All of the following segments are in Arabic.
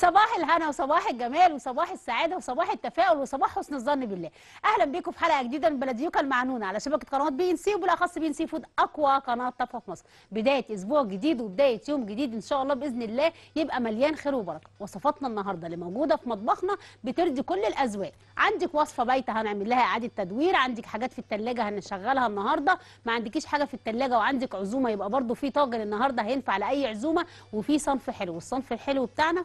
صباح الهنا وصباح الجمال وصباح السعاده وصباح التفاؤل وصباح حسن الظن بالله. اهلا بيكم في حلقه جديده من بلديوكا المعنونه على شبكه قنوات بي ان سي، وبالاخص بي ان سي فود اقوى قناه طبخ في مصر. بدايه اسبوع جديد وبدايه يوم جديد ان شاء الله باذن الله يبقى مليان خير وبركه. وصفاتنا النهارده اللي موجوده في مطبخنا بترضي كل الاذواق. عندك وصفه بايته هنعمل لها اعاده تدوير، عندك حاجات في الثلاجه هنشغلها النهارده، ما عندكيش حاجه في الثلاجه وعندك عزومه يبقى برضو في طاجن النهارده هينفع لاي عزومه، وفي صنف حلو. والصنف الحلو بتاعنا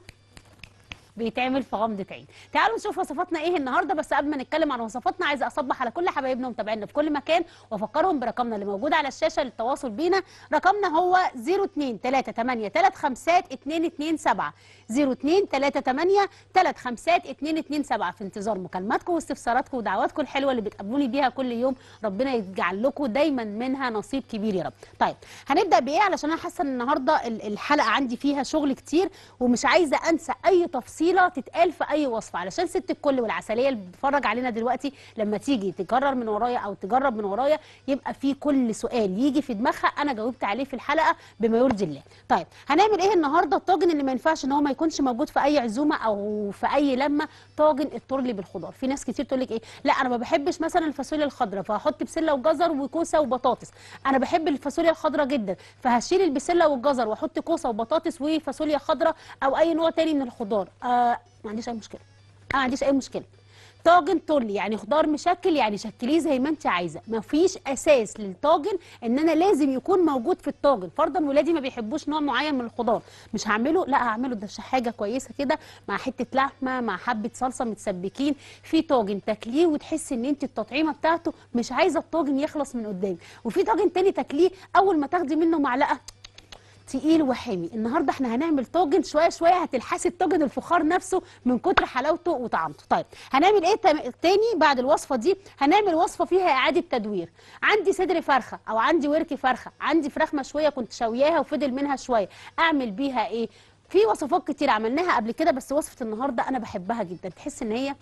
بيتعمل في غمضه عين. تعالوا نشوف وصفاتنا ايه النهارده، بس قبل ما نتكلم عن وصفاتنا عايزه اصبح على كل حبايبنا ومتابعينا في كل مكان وافكرهم برقمنا اللي موجود على الشاشه للتواصل بينا. رقمنا هو 0238835227 0238835227. في انتظار مكالماتكم واستفساراتكم ودعواتكم الحلوه اللي بتقابلوني بيها كل يوم، ربنا يجعل لكم دايما منها نصيب كبير يا رب. طيب هنبدا بايه، علشان انا حاسه ان النهارده الحلقه عندي فيها شغل كتير ومش عايزه انسى اي تفصيل تتقال في اي وصفه، علشان ست الكل والعسليه اللي بتتفرج علينا دلوقتي لما تيجي تكرر من ورايا او تجرب من ورايا يبقى في كل سؤال يجي في دماغها انا جاوبت عليه في الحلقه بما يرضي الله. طيب هنعمل ايه النهارده؟ الطاجن اللي ما ينفعش ان هو ما يكونش موجود في اي عزومه او في اي لمه، طاجن الترلي بالخضار. في ناس كتير تقول لك ايه، لا انا ما بحبش مثلا الفاصوليا الخضراء فهحط بسله وجزر وكوسه وبطاطس، انا بحب الفاصوليا الخضراء جدا فهشيل البسله والجزر واحط كوسه وبطاطس وفاصوليا خضراء او اي نوع تاني من الخضار. ما عنديش اي مشكله، ما عنديش اي مشكله. طاجن ترلي يعني خضار مشكل، يعني شكليه زي ما انت عايزه، ما فيش اساس للطاجن ان انا لازم يكون موجود في الطاجن. فرضا ولادي ما بيحبوش نوع معين من الخضار مش هعمله، لا هعمله ده حاجه كويسه كده مع حته لحمه مع حبه صلصه متسبكين في طاجن تاكليه وتحس ان انت التطعيمه بتاعته مش عايزه الطاجن يخلص من قدامك. وفي طاجن تاني تاكليه اول ما تاخدي منه معلقه تقيل وحامي. النهارده احنا هنعمل طاجن شويه شويه هتلحسي الطاجن الفخار نفسه من كتر حلاوته وطعمته. طيب هنعمل ايه تاني بعد الوصفه دي؟ هنعمل وصفه فيها اعاده تدوير. عندي صدر فرخه او عندي ورك فرخه، عندي فراخ مشويه كنت شوياها وفضل منها شويه، اعمل بيها ايه؟ في وصفات كتير عملناها قبل كده، بس وصفه النهارده انا بحبها جدا. تحس ان هي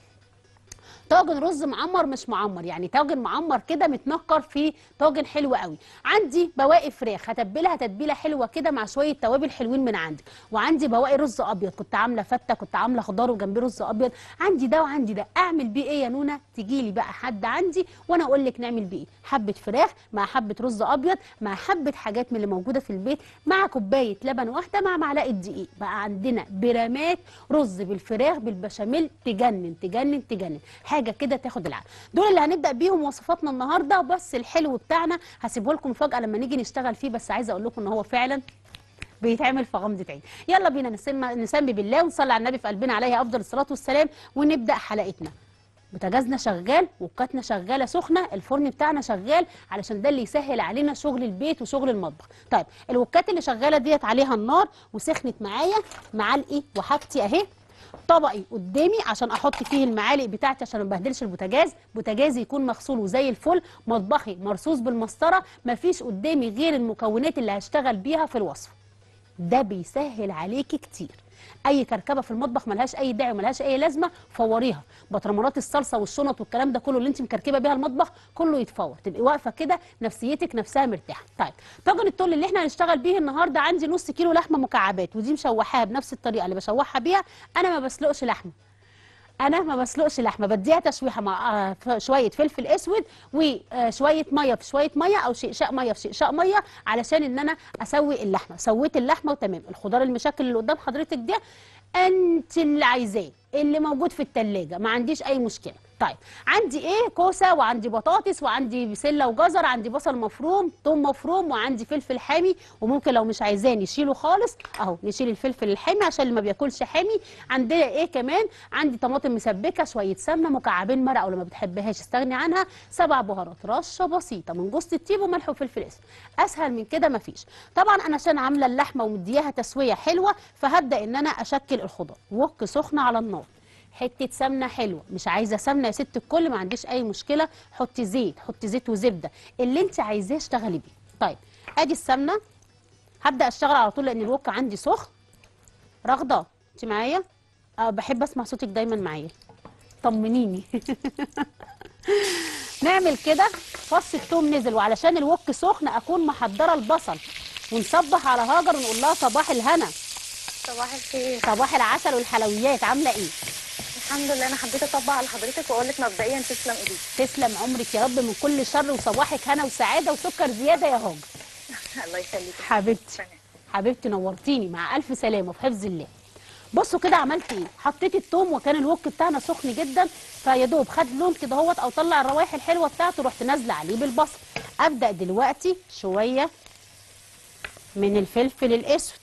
طاجن رز معمر مش معمر، يعني طاجن معمر كده متنكر في طاجن حلو قوي. عندي بواقي فراخ هتبلها تتبيله حلوه كده مع شويه توابل حلوين من عندك، وعندي بواقي رز ابيض كنت عامله فته كنت عامله خضار وجنبيه رز ابيض، عندي ده وعندي ده، اعمل بيه ايه يا نونا؟ تجي لي بقى حد عندي وانا اقول لك نعمل بيه ايه، حبه فراخ مع حبه رز ابيض مع حبه حاجات من اللي موجوده في البيت مع كوبايه لبن واحده مع معلقه دقيق، بقى عندنا برامات رز بالفراخ بالبشاميل تجنن تجنن تجنن، حاجه كده تاخد العقل. دول اللي هنبدا بيهم وصفاتنا النهارده، بس الحلو بتاعنا هسيبه لكم فجاه لما نيجي نشتغل فيه، بس عايزه اقول لكم ان هو فعلا بيتعمل في غمضه عين. يلا بينا نسمي بالله ونصلي على النبي في قلبنا عليه افضل الصلاه والسلام ونبدا حلقتنا. بوتاجازنا شغال، وكاتنا شغاله سخنه، الفرن بتاعنا شغال، علشان ده اللي يسهل علينا شغل البيت وشغل المطبخ. طيب الوكات اللي شغاله ديت عليها النار وسخنت معايا، معلقي وحاجتي اهي، طبقي قدامي عشان احط فيه المعالق بتاعتي عشان ما ابهدلش البوتاجاز، بوتاجازي يكون مغسول وزي الفل، مطبخي مرصوص بالمسطره، مفيش قدامي غير المكونات اللي هشتغل بيها في الوصفه. ده بيسهل عليكي كتير. اي كركبه في المطبخ ملهاش اي داعي وملهاش اي لازمه فوريها، بطرمرات الصلصه والشنط والكلام ده كله اللي انت مكركبه بيها المطبخ كله يتفور، تبقي واقفه كده نفسيتك نفسها مرتاحه. طيب طاجن التل اللي احنا هنشتغل بيه النهارده، عندي نص كيلو لحمه مكعبات، ودي مشوحاها بنفس الطريقه اللي بشوحها بيها، انا ما بسلقش لحمه، بديها تشويحه مع شويه فلفل اسود وشويه ميه في شويه ميه او شقشاق ميه في شقشاق ميه علشان ان انا اسوي اللحمه. سويت اللحمه وتمام. الخضار المشكل اللي قدام حضرتك ده انت اللي عايزاه اللي موجود في التلاجة، ما عنديش اي مشكله. طيب عندي ايه؟ كوسه وعندي بطاطس وعندي بسله وجزر، عندي بصل مفروم، ثوم مفروم، وعندي فلفل حامي، وممكن لو مش عايزاني نشيله خالص اهو، نشيل الفلفل الحامي عشان اللي ما بياكلش حامي. عندنا ايه كمان؟ عندي طماطم مسبكه، شويه سمنه، مكعبين مرقه ولو ما بتحبهاش استغني عنها، 7 بهارات، رشه بسيطه من جوز الطيب وملح وفلفل اسود، اسهل من كده ما فيش. طبعا انا عشان عامله اللحمه ومدياها تسويه حلوه فهبدا ان انا اشكل الخضار. وك سخنه على النار، حته سمنه حلوه، مش عايزه سمنه يا ست الكل ما عنديش اي مشكله، حطي زيت، حطي زيت وزبده اللي انت عايزاه اشتغلي بيه. طيب ادي السمنه، هبدا اشتغل على طول لان الوك عندي سخن. رغده انت معايا؟ بحب اسمع صوتك دايما معايا، طمنيني. نعمل كده. فص الثوم نزل، وعلشان الوك سخن اكون محضره البصل ونصبح على هاجر ونقول لها صباح الهنا. صباح الخير. صباح العسل والحلويات، عامله ايه؟ الحمد لله. انا حبيت اطبق على حضرتك واقول لك مبدئيا تسلم ايديك. تسلم عمرك يا رب من كل شر، وصباحك هنا وسعاده وسكر زياده يا هاج. الله يخليك حبيبتي. حبيبتي نورتيني، مع الف سلامه في حفظ الله. بصوا كده عملت ايه؟ حطيت التوم وكان الوك بتاعنا سخن جدا، فيا دوب خد لون كده اهوت او طلع الروايح الحلوه بتاعته، رحت نازله عليه بالبصل. ابدا دلوقتي شويه من الفلفل الاسود،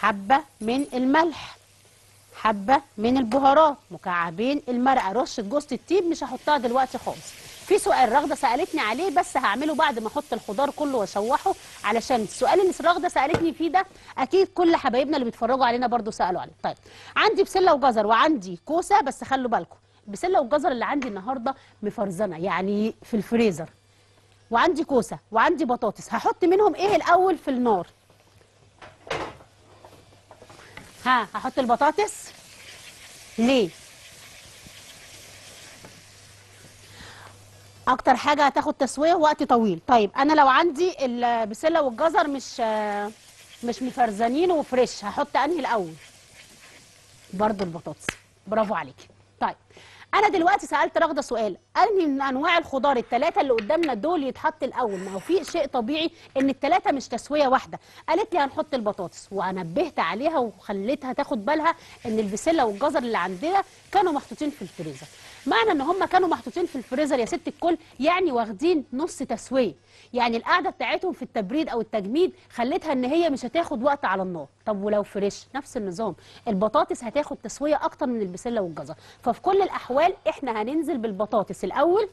حبه من الملح، حبه من البهارات، مكعبين المرقه، رشه جوز الطيب مش هحطها دلوقتي خالص. في سؤال رغده سالتني عليه بس هعمله بعد ما احط الخضار كله واشوحه، علشان السؤال اللي رغده سالتني فيه ده اكيد كل حبايبنا اللي بيتفرجوا علينا برضو سالوا عليه. طيب عندي بسله وجزر وعندي كوسه، بس خلوا بالكم البسله والجزر اللي عندي النهارده مفرزنه يعني في الفريزر، وعندي كوسه وعندي بطاطس. هحط منهم ايه الاول في النار؟ ها هحط البطاطس. ليه؟ اكتر حاجه هتاخد تسويه وقت طويل. طيب انا لو عندي البسله والجزر مش مفرزنين وفريش، هحط انهي الاول؟ برضو البطاطس. برافو عليكي. طيب انا دلوقتي سالت رغده سؤال، انهي من انواع الخضار الثلاثه اللي قدامنا دول يتحط الاول؟ ما هو في شيء طبيعي ان الثلاثه مش تسويه واحده. قالت لي هنحط البطاطس، ونبهت عليها وخليتها تاخد بالها ان البسله والجزر اللي عندنا كانوا محطوطين في الفريزر. معنى ان هم كانوا محطوطين في الفريزر يا ست الكل يعني واخدين نص تسويه، يعني القعده بتاعتهم في التبريد او التجميد خلتها ان هي مش هتاخد وقت على النار. طب ولو فريش؟ نفس النظام، البطاطس هتاخد تسويه اكتر من البسله والجزر، ففي كل الاحوال احنا هننزل بالبطاطس الاول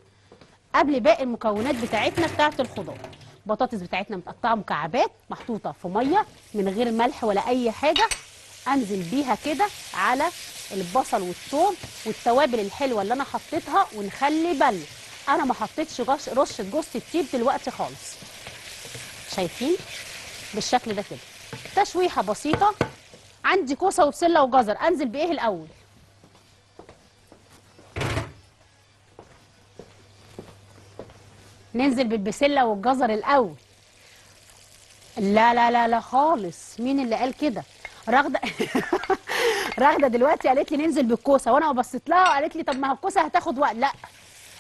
قبل باقي المكونات بتاعتنا بتاعه الخضار. البطاطس بتاعتنا متقطعه مكعبات، محطوطه في ميه من غير ملح ولا اي حاجه، انزل بيها كده على البصل والثوم والتوابل الحلوه اللي انا حطيتها. ونخلي بالنا انا ما حطيتش رشه جوز الطيب دلوقتي خالص، شايفين بالشكل ده كده، تشويحه بسيطه. عندي كوسه وبسله وجزر، انزل بايه الاول؟ ننزل بالبسله والجزر الاول. لا لا لا لا خالص، مين اللي قال كده؟ رغده رغده دلوقتي قالت لي ننزل بالكوسه، وانا بصيت لها وقالت لي طب ما الكوسه هتاخد وقت. لا،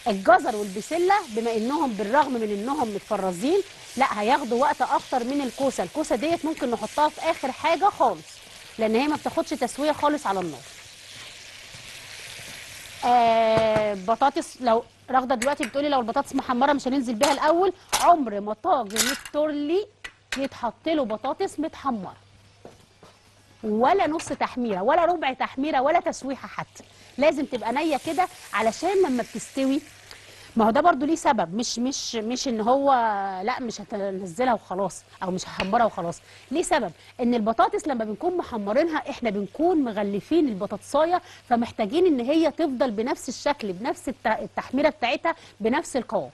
الجزر والبسله بما انهم بالرغم من انهم متفرزين لا هياخدوا وقت اكتر من الكوسه. الكوسه ديت ممكن نحطها في اخر حاجه خالص لان هي ما بتاخدش تسويه خالص على النار. بطاطس لو رغده دلوقتي بتقولي لو البطاطس محمره مش هننزل بيها الاول. عمر ما طاجن التورلي يتحط له بطاطس متحمره، ولا نص تحميره ولا ربع تحميره ولا تسويحه حتى، لازم تبقى نيه كده علشان لما بتستوي. ما هو ده برضو ليه سبب، مش ان هو لا مش هتنزلها وخلاص او مش هحمرها وخلاص، ليه سبب ان البطاطس لما بنكون محمرينها احنا بنكون مغلفين البطاطسايه، فمحتاجين ان هي تفضل بنفس الشكل بنفس التحميره بتاعتها بنفس القوام،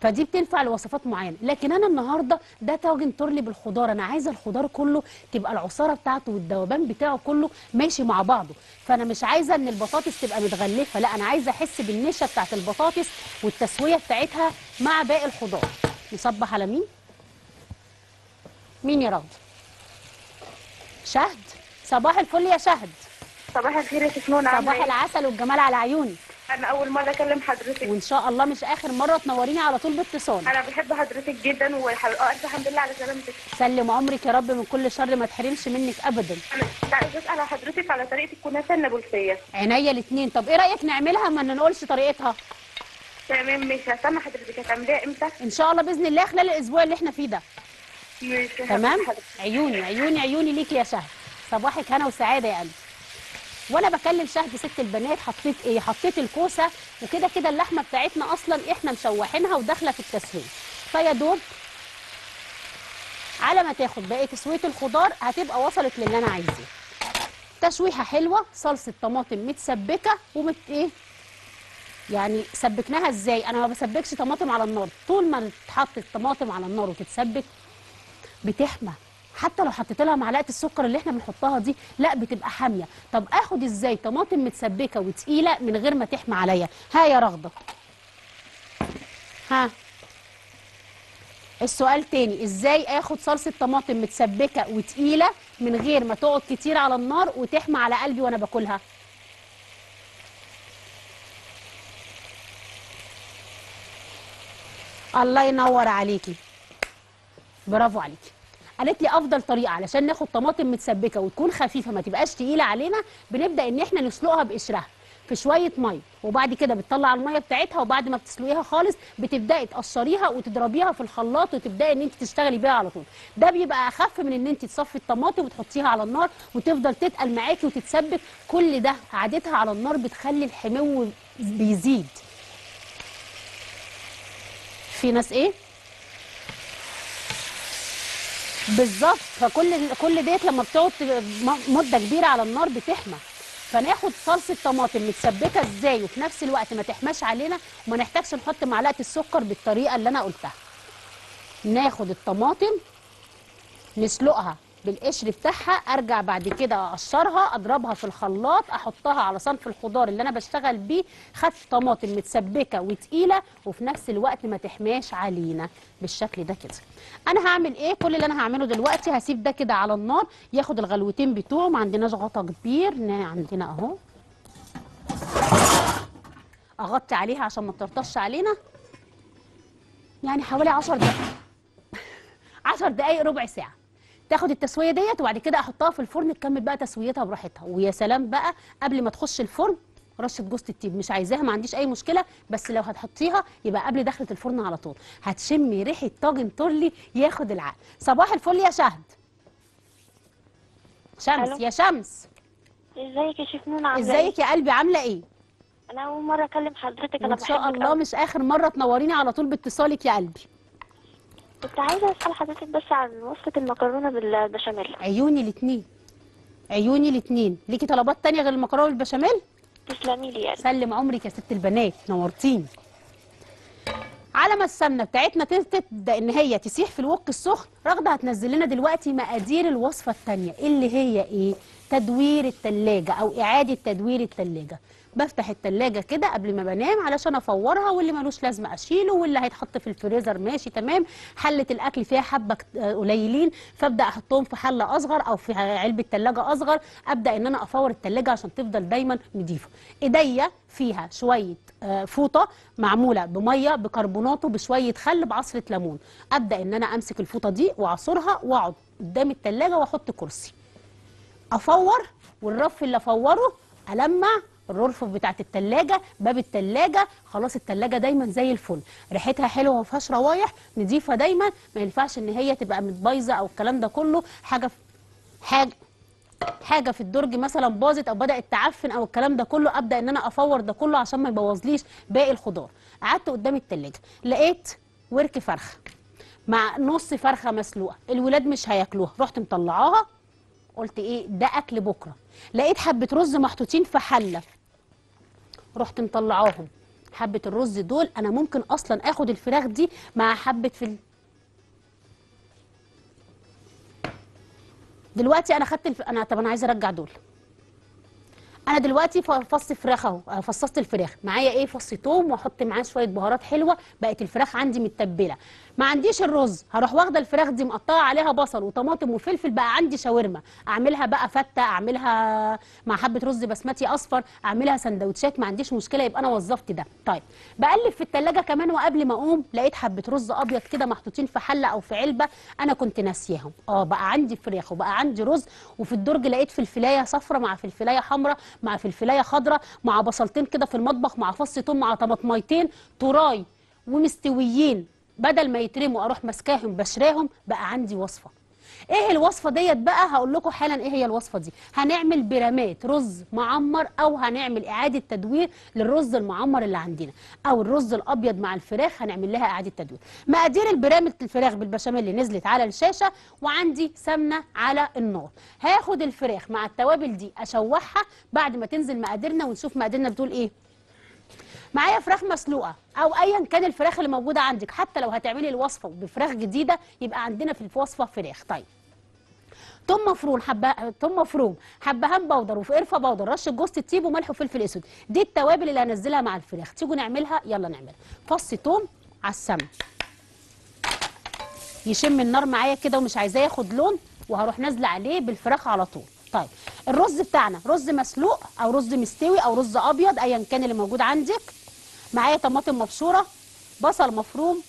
فدي بتنفع لوصفات معينه. لكن انا النهارده ده طاجن تورلي بالخضار، انا عايزه الخضار كله تبقى العصاره بتاعته والذوبان بتاعه كله ماشي مع بعضه، فانا مش عايزه ان البطاطس تبقى متغلفه، لا انا عايزه احس بالنشا بتاعت البطاطس والتسويه بتاعتها مع باقي الخضار. نصبح على مين؟ مين يا راجل؟ شهد. صباح الفل يا شهد. صباح الخير يا شيف نونا. صباح العسل والجمال على عيوني. أنا أول مرة أكلم حضرتك وإن شاء الله مش آخر مرة، تنوريني على طول باتصال. أنا بحب حضرتك جدا ألف الحمد لله على سلامتك. سلم عمرك يا رب من كل شر، ما تحرمش منك أبدا. أنا كنت عايزة أسأل على حضرتك على طريقة الكنافة النابلسية. عينيا الاتنين. طب إيه رأيك نعملها ما نقولش طريقتها؟ تمام ماشي. هستنى حضرتك. هتعمليها إمتى؟ إن شاء الله بإذن الله خلال الأسبوع اللي إحنا فيه ده. ماشي تمام؟ عيوني عيوني عيوني ليكي يا شهد. صباحك هنا وسعادة يا قلبي. وانا بكلم شهد ست البنات حطيت ايه؟ حطيت الكوسه، وكده كده اللحمه بتاعتنا اصلا احنا مشوحينها وداخله في التسويه، فيا دوب على ما تاخد باقي تسويه الخضار هتبقى وصلت للي انا عايزاه. تشويحه حلوه، صلصه طماطم متسبكه ومت ايه؟ يعني سبكناها ازاي؟ انا ما بسبكش طماطم على النار، طول ما تتحط الطماطم على النار وتتسبك بتحمى، حتى لو حطيت لها معلقه السكر اللي احنا بنحطها دي لا بتبقى حاميه. طب اخد ازاي طماطم متسبكه وتقيله من غير ما تحمى عليا؟ ها يا رغده. ها السؤال تاني، ازاي اخد صلصه طماطم متسبكه وتقيله من غير ما تقعد كتير على النار وتحمى على قلبي وانا باكلها؟ الله ينور عليكي، برافو عليكي. قالت لي افضل طريقه علشان ناخد طماطم متسبكه وتكون خفيفه ما تبقاش تقيله علينا، بنبدا ان احنا نسلقها بقشرها في شويه ميه، وبعد كده بتطلع الميه بتاعتها، وبعد ما بتسلقيها خالص بتبداي تقشريها وتضربيها في الخلاط وتبداي ان انت تشتغلي بيها على طول. ده بيبقى اخف من ان انت تصفي الطماطم وتحطيها على النار وتفضل تتقل معاكي وتتسبك. كل ده عادتها على النار بتخلي الحمو بيزيد. في ناس ايه بالظبط، فكل ديت لما بتقعد مده كبيره على النار بتحمى. فناخد صلصه طماطم متسبكه ازاي وفي نفس الوقت ما تحماش علينا وما نحتاجش نحط معلقه السكر بالطريقه اللي انا قلتها. ناخد الطماطم نسلقها بالقشر بتاعها، ارجع بعد كده اقشرها، اضربها في الخلاط، احطها على صنف الخضار اللي انا بشتغل بيه. خدت طماطم متسبكه وتقيله وفي نفس الوقت ما تحماش علينا بالشكل ده كده. انا هعمل ايه؟ كل اللي انا هعمله دلوقتي هسيب ده كده على النار ياخد الغلوتين بتوعه، ما عندناش غطا كبير، عندنا اهو. اغطي عليها عشان ما تطرطش علينا، يعني حوالي 10 دقائق 10 دقائق ربع ساعه تاخد التسويه ديت، وبعد كده احطها في الفرن تكمل بقى تسويتها براحتها. ويا سلام بقى قبل ما تخش الفرن رشه جوز الطيب، مش عايزاها ما عنديش اي مشكله، بس لو هتحطيها يبقى قبل دخله الفرن على طول، هتشمي ريحه طاجن تورلي ياخد العقل. صباح الفل يا شهد. شمس ألو. يا شمس ازيك يا شيف نونا؟ عامله ايه؟ ازيك يا قلبي، عامله ايه؟ انا اول مره اكلم حضرتك، انا بحبك ان شاء الله، مش اخر مره، تنوريني على طول باتصالك يا قلبي. كنت عايزه اسال حضرتك بس عن وصفه المكرونه بالبشاميل. عيوني الاثنين، عيوني الاثنين. ليكي طلبات ثانيه غير المكرونه بالبشاميل؟ تسلمي لي يعني. سلم عمرك يا ست البنات، نورتيني. على ما السمنه بتاعتنا تبدا ان هي تسيح في الوك السخن، رغده هتنزل لنا دلوقتي مقادير الوصفه الثانيه اللي هي ايه؟ تدوير الثلاجه او اعاده تدوير الثلاجه. بفتح التلاجة كده قبل ما بنام علشان افورها، واللي ملوش لازمه اشيله، واللي هيتحط في الفريزر ماشي تمام. حله الاكل فيها حبه قليلين، فابدا احطهم في حله اصغر او في علبه تلاجة اصغر، ابدا ان انا افور التلاجة عشان تفضل دايما نضيفه. ايديا فيها شويه فوطه معموله بميه بكربوناتو بشويه خل بعصره ليمون، ابدا ان انا امسك الفوطه دي واعصرها واقعد قدام التلاجة واحط كرسي افور، والرف اللي افوره المع الرفوف بتاعت التلاجة، باب التلاجة، خلاص التلاجة دايما زي الفل، ريحتها حلوه ومفيهاش روايح، نضيفه دايما، ما ينفعش ان هي تبقى متبايظه او الكلام ده كله، حاجه في الدرج مثلا باظت او بدات تعفن او الكلام ده كله، ابدا ان انا افور ده كله عشان ما يبوظليش باقي الخضار. قعدت قدام التلاجة لقيت ورك فرخه مع نص فرخه مسلوقه، الولاد مش هياكلوها، رحت مطلعاها قلت ايه ده اكل بكره. لقيت حبه رز محطوطين في حله، رحت مطلعاهم، حبه الرز دول انا ممكن اصلا اخد الفراخ دي مع حبه فلفل. دلوقتي انا خدت طب انا عايزه ارجع دول. انا دلوقتي فص فراخ اهو، فصصت الفراخ، معايا ايه؟ فص توم واحط معاه شويه بهارات حلوه، بقت الفراخ عندي متبله. ما عنديش الرز، هروح واخده الفراخ دي مقطعه عليها بصل وطماطم وفلفل، بقى عندي شاورما، اعملها بقى فته، اعملها مع حبه رز بسمتي اصفر، اعملها سندوتشات، ما عنديش مشكله، يبقى انا وظفت ده. طيب بقلب في التلاجة كمان، وقبل ما اقوم لقيت حبه رز ابيض كده محطوطين في حله او في علبه انا كنت ناسياهم. بقى عندي فراخ وبقى عندي رز، وفي الدرج لقيت فلفلايه صفرا مع فلفلايه حمراء مع فلفلايه خضراء مع بصلتين كده في المطبخ مع فص ثوم مع طماطميتين تراي ومستويين، بدل ما يترموا اروح ماسكاهم بشراهم، بقى عندي وصفه. ايه الوصفه ديت بقى؟ هقول لكم حالا ايه هي الوصفه دي. هنعمل برامات رز معمر، او هنعمل اعاده تدوير للرز المعمر اللي عندنا، او الرز الابيض مع الفراخ هنعمل لها اعاده تدوير. مقادير البرامه الفراخ بالبشاميل اللي نزلت على الشاشه، وعندي سمنه على النار. هاخد الفراخ مع التوابل دي اشوحها بعد ما تنزل مقاديرنا، ونشوف مقاديرنا بتقول ايه. معايا فراخ مسلوقه او ايا كان الفراخ اللي موجوده عندك، حتى لو هتعملي الوصفه بفراخ جديده يبقى عندنا في الوصفه فراخ. طيب ثوم مفروم، ثوم مفروم، حبهان بودر وقرفه بودر، رشه جوز الطيب وملح وفلفل اسود، دي التوابل اللي هنزلها مع الفراخ. تيجوا نعملها؟ يلا نعملها. فص ثوم على السمن، يشم النار معايا كده ومش عايزاه ياخد لون، وهروح نازله عليه بالفراخ على طول. طيب الرز بتاعنا رز مسلوق او رز مستوي او رز ابيض ايا كان اللي موجود عندك. معايا طماطم مبشوره، بصل مفروم،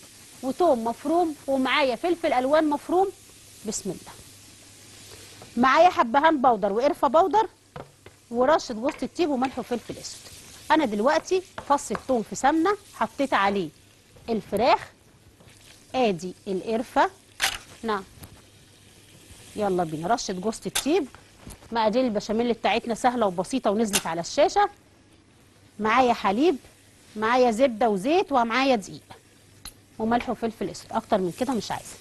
وتوم مفروم، ومعايا فلفل الوان مفروم. بسم الله. معايا حبهان بودر وقرفه بودر ورشه جوز الطيب وملح وفلفل اسود. انا دلوقتي فص التوم في سمنه، حطيت عليه الفراخ، ادي القرفه، نعم يلا بينا، رشه جوز الطيب، مقادير البشاميل بتاعتنا سهله وبسيطه ونزلت على الشاشه. معايا حليب، معايا زبده وزيت، ومعايا دقيق وملح وفلفل اسود. اكتر من كده مش عايزه.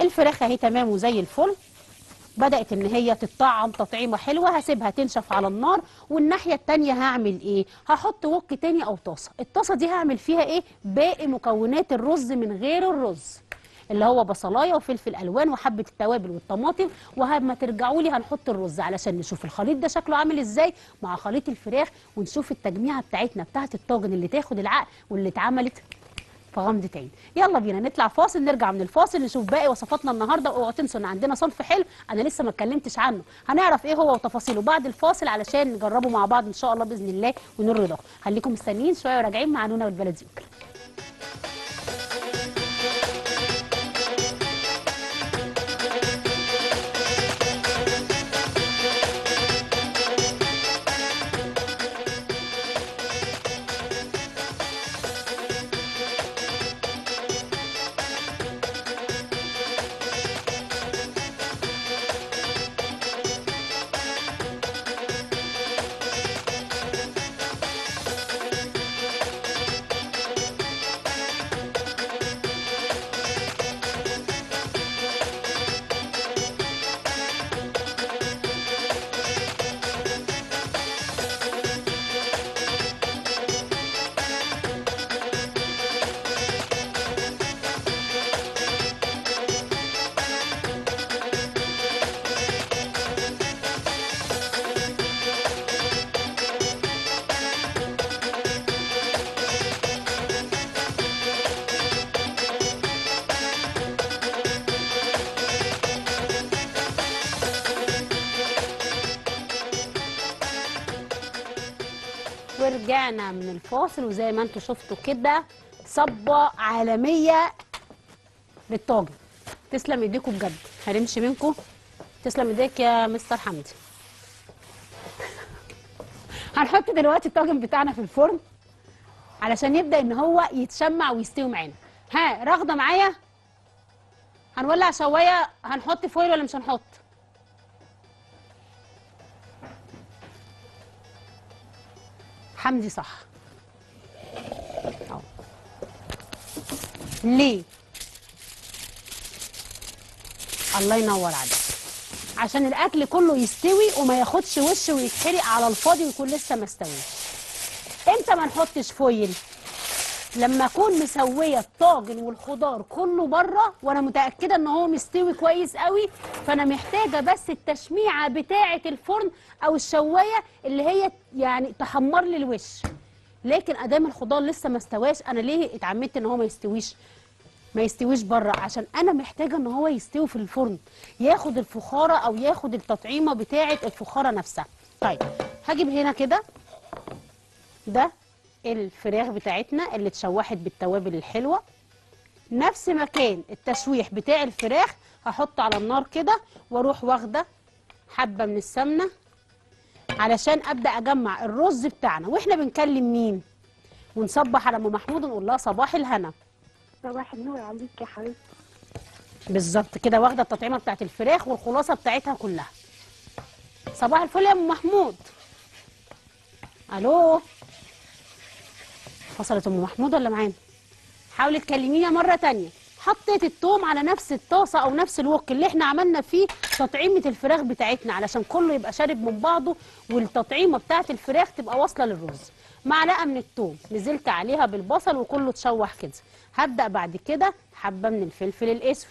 الفراخ اهي تمام وزي الفل، بدات ان هي تتطعم تطعيمه حلوه. هسيبها تنشف على النار. والناحيه الثانيه هعمل ايه؟ هحط وك تاني او طاسه، الطاسه دي هعمل فيها ايه؟ باقي مكونات الرز من غير الرز، اللي هو بصلايه وفلفل الوان وحبه التوابل والطماطم. وهما ترجعوا لي هنحط الرز علشان نشوف الخليط ده شكله عامل ازاي مع خليط الفراخ، ونشوف التجميعه بتاعتنا بتاعت الطاجن اللي تاخد العقل واللي اتعملت في غمضه عين. يلا بينا نطلع فاصل، نرجع من الفاصل نشوف باقي وصفاتنا النهارده. اوعوا تنسوا ان عندنا صنف حلو انا لسه ما اتكلمتش عنه، هنعرف ايه هو وتفاصيله بعد الفاصل علشان نجربه مع بعض ان شاء الله باذن الله ونور رضاكم. خليكم مستنيين شويه وراجعين مع نونا والبلديوك. رجعنا من الفاصل وزي ما انتم شفتوا كده صبة عالمية للطاجن. تسلم ايديكم بجد، هنمشي منكم. تسلم ايديك يا مستر حمدي. هنحط دلوقتي الطاجن بتاعنا في الفرن علشان يبدأ ان هو يتشمع ويستوي معانا. ها راغده معايا؟ هنولع شوايه، هنحط فويل ولا مش هنحط؟ حمدي صح. ليه؟ الله ينور عليك. عشان الاكل كله يستوي وما ياخدش وش ويتحرق على الفاضي ويكون لسه ما استويش. امتى ما نحطش فويل؟ لما اكون مسويه الطاجن والخضار كله بره وانا متاكده ان هو مستوي كويس قوي، فانا محتاجه بس التشميعه بتاعه الفرن او الشوايه اللي هي يعني تحمر لي الوش. لكن ادام الخضار لسه ما استواش، انا ليه اتعمدت ان هو ما يستويش بره؟ عشان انا محتاجه ان هو يستوي في الفرن، ياخد الفخاره او ياخد التطعيمه بتاعه الفخاره نفسها. طيب هجيب هنا كده ده الفراخ بتاعتنا اللي اتشوحت بالتوابل الحلوه، نفس مكان التشويح بتاع الفراخ هحط على النار كده، واروح واخده حبه من السمنه علشان ابدا اجمع الرز بتاعنا. واحنا بنكلم مين ونصبح على ام محمود ونقول لها صباح الهنا. صباح النور عليك يا حبيبتي. بالظبط كده، واخده التطعيمه بتاعت الفراخ والخلاصه بتاعتها كلها. صباح الفل يا ام محمود. الو، فصلت ام محمود ولا معانا؟ حاولي تكلمينا مره ثانيه. حطيت الثوم على نفس الطاسه او نفس الوك اللي احنا عملنا فيه تطعيمه الفراخ بتاعتنا علشان كله يبقى شارب من بعضه والتطعيمه بتاعه الفراخ تبقى واصله للرز. معلقه من الثوم نزلت عليها بالبصل وكله اتشوح كده. هبدا بعد كده حبه من الفلفل الاسود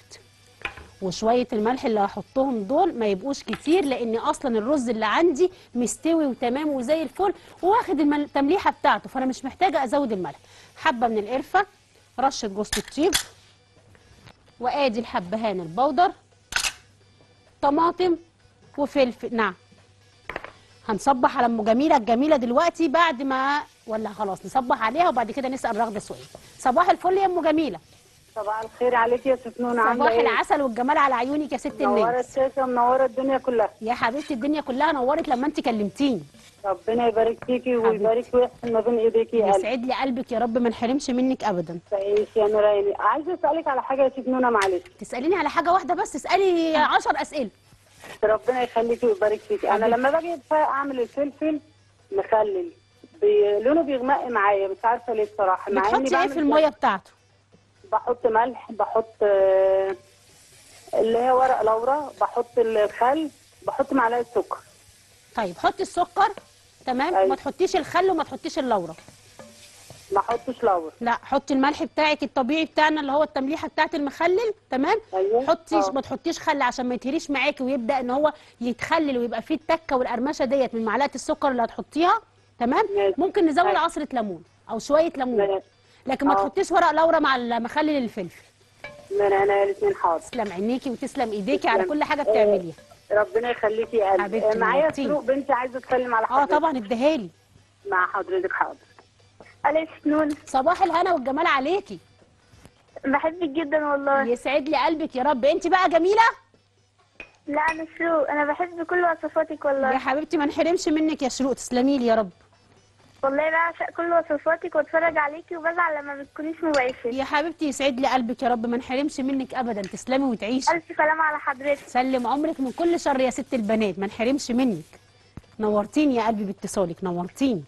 وشويه الملح اللي هحطهم دول ما يبقوش كتير، لان اصلا الرز اللي عندي مستوي وتمام وزي الفل واخد التمليحه بتاعته، فانا مش محتاجه ازود الملح. حبه من القرفه، رشه جوز الطيب، وادي الحبهان البودر، طماطم وفلفل. نعم هنصبح على ام جميله الجميله دلوقتي بعد ما ولا خلاص نصبح عليها وبعد كده نسال رغده سوية. صباح الفل يا ام جميله. صباح الخير عليك يا ست نونا، عامله ايه؟ صباح العسل والجمال على عيونك يا ست الناس. منوره الشاشه ومنوره الدنيا كلها يا حبيبتي. الدنيا كلها نورت لما انت كلمتيني. ربنا يبارك فيكي ويبارك ويحسن ما بين ايديكي. يسعد لي قلبك يا رب، ما نحرمش منك ابدا. تعيشي يا نوراني. عايزه اسالك على حاجه يا ست نونا، معلش. تساليني على حاجه واحده بس، اسالي 10 اسئله. ربنا يخليكي ويبارك فيكي. انا لما باجي اعمل الفلفل مخلل لونه بيغمق معايا، مش عارفه ليه بصراحه. معايا بتحطي ايه في الميه بتاعته؟ بحط ملح، بحط اللي هي ورق لورا، بحط الخل، بحط معلقه سكر. طيب حطي السكر تمام. أيوة. ما تحطيش الخل وما تحطيش اللورا. ما احطش لورا؟ لا، حطي الملح بتاعك الطبيعي بتاعنا اللي هو التمليحه بتاعت المخلل تمام. أيوة. حطي ما تحطيش خل عشان ما يتهريش معاكي ويبدا ان هو يتخلل ويبقى فيه التكه والقرمشه ديت من معلقه السكر اللي هتحطيها تمام. أيوة. ممكن نزود عصره ليمون او شويه ليمون. أيوة. لكن ما تحطيش ورق لورا مع المخلل الفلفل. انا الاثنين حاضر. تسلم عينيكي وتسلم ايديكي. تسلم. على كل حاجه بتعمليها. ربنا يخليكي يا قلبي. معايا فروق بنتي عايزه اتكلم على حضرتك. طبعا اديهالي. مع حضرتك حاضر. الو يا ست نونا. صباح الهنا والجمال عليكي. بحبك جدا والله. يسعد لي قلبك يا رب. انت بقى جميله؟ لا انا شروق، انا بحب كل وصفاتك والله. يا حبيبتي ما نحرمش منك يا شروق، تسلمي لي يا رب. والله بعشق كل وصفاتك واتفرج عليكي وبزعل لما ما بتكونيش مباشر. يا حبيبتي يسعد لي قلبك يا رب، ما نحرمش منك ابدا. تسلمي وتعيشي. الف سلامه على حضرتك. سلم عمرك من كل شر يا ست البنات، ما نحرمش منك. نورتيني يا قلبي باتصالك، نورتيني.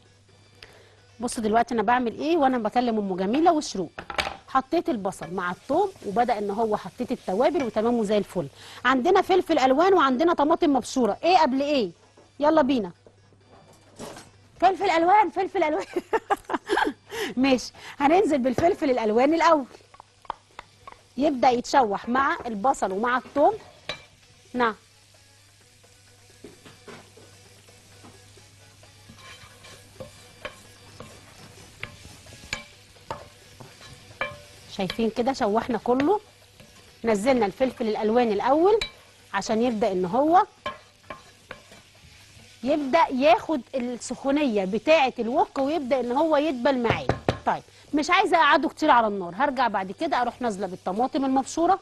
بصوا دلوقتي انا بعمل ايه وانا بكلم ام جميله وشروق. حطيت البصل مع الثوم وبدا ان هو حطيت التوابل وتمام وزي الفل. عندنا فلفل الوان وعندنا طماطم مبشوره. ايه قبل ايه؟ يلا بينا. فلفل الوان، فلفل الوان. ماشي، هننزل بالفلفل الالوان الاول يبدا يتشوح مع البصل ومع الثوم. نعم شايفين كده شوحنا كله، نزلنا الفلفل الالوان الاول عشان يبدا ان هو يبدأ ياخد السخونية بتاعة الوك ويبدأ ان هو يدبل معاه. طيب مش عايزة اقعده كتير على النار، هرجع بعد كده اروح نازلة بالطماطم المبشورة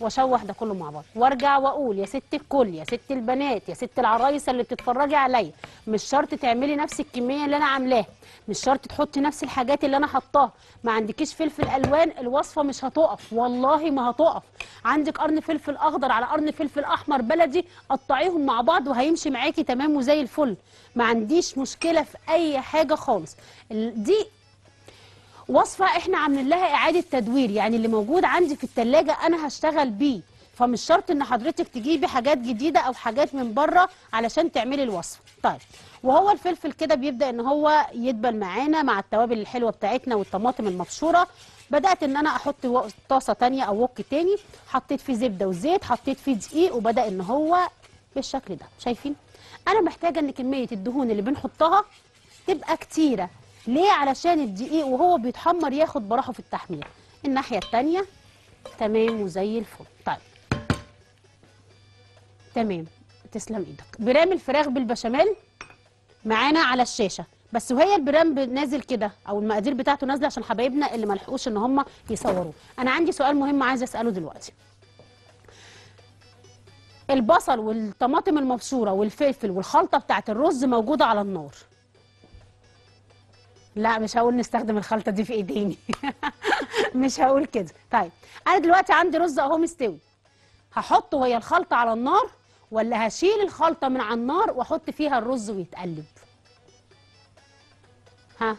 واشوح ده كله مع بعض، وارجع واقول يا ست الكل يا ست البنات يا ست العرايسة اللي بتتفرجي عليا، مش شرط تعملي نفس الكمية اللي انا عاملاها، مش شرط تحطي نفس الحاجات اللي انا حطاها. ما عندكيش فلفل الوان الوصفة مش هتقف، والله ما هتقف. عندك قرن فلفل اخضر على قرن فلفل احمر بلدي، قطعيهم مع بعض وهيمشي معاكي تمام وزي الفل. ما عنديش مشكلة في اي حاجة خالص. دي وصفة احنا عاملين لها اعادة تدوير، يعني اللي موجود عندي في التلاجة انا هشتغل بيه، فمش شرط ان حضرتك تجيبي حاجات جديدة او حاجات من بره علشان تعملي الوصفة. طيب وهو الفلفل كده بيبدأ ان هو يدبل معانا مع التوابل الحلوة بتاعتنا والطماطم المبشورة. بدأت ان انا احط طاسة تانية او وك تاني، حطيت فيه زبدة وزيت، حطيت فيه دقيق وبدأ ان هو بالشكل ده. شايفين انا محتاجة ان كمية الدهون اللي بنحطها تبقى كتيرة. ليه؟ علشان الدقيق وهو بيتحمر ياخد براحه في التحمير. الناحيه الثانيه تمام وزي الفل. طيب تمام، تسلم ايدك. برام الفراخ بالبشاميل معانا على الشاشه، بس وهي البرام نازل كده او المقادير بتاعته نازله عشان حبايبنا اللي ما لحقوش ان هم يصوروه. انا عندي سؤال مهم عايزه اساله دلوقتي. البصل والطماطم المبشوره والفلفل والخلطه بتاعت الرز موجوده على النار؟ لا مش هقول نستخدم الخلطه دي في ايديني. مش هقول كده. طيب انا دلوقتي عندي رز اهو مستوي، هحطه وهي الخلطه على النار ولا هشيل الخلطه من على النار واحط فيها الرز ويتقلب؟ ها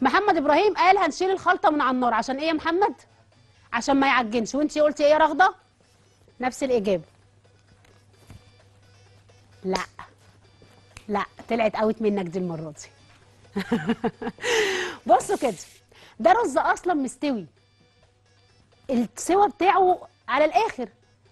محمد ابراهيم قال هنشيل الخلطه من على النار. عشان ايه يا محمد؟ عشان ما يعجنش. وانت قلتي ايه يا رغده؟ نفس الاجابه. لا لا طلعت اوت منك دي المره دي. بصوا كده ده رز اصلا مستوي، السوى بتاعه على الاخر،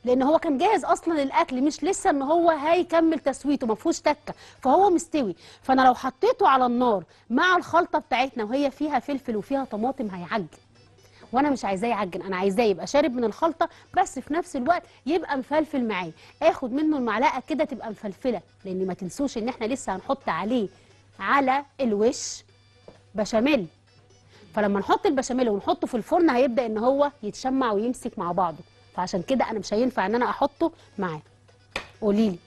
لان هو كان جاهز اصلا للاكل، مش لسه ان هو هيكمل تسويته، ما فيهوش تكه، فهو مستوي. فانا لو حطيته على النار مع الخلطه بتاعتنا وهي فيها فلفل وفيها طماطم هيعجن، وانا مش عايزاه يعجن، انا عايزاه يبقى شارب من الخلطه بس في نفس الوقت يبقى مفلفل معايا، اخد منه المعلقه كده تبقى مفلفله، لان ما تنسوش ان احنا لسه هنحط عليه على الوش بشاميل. فلما نحط البشاميل ونحطه في الفرن هيبدا ان هو يتشمع ويمسك مع بعضه، فعشان كده انا مش هينفع ان انا احطه معاه. قولي لي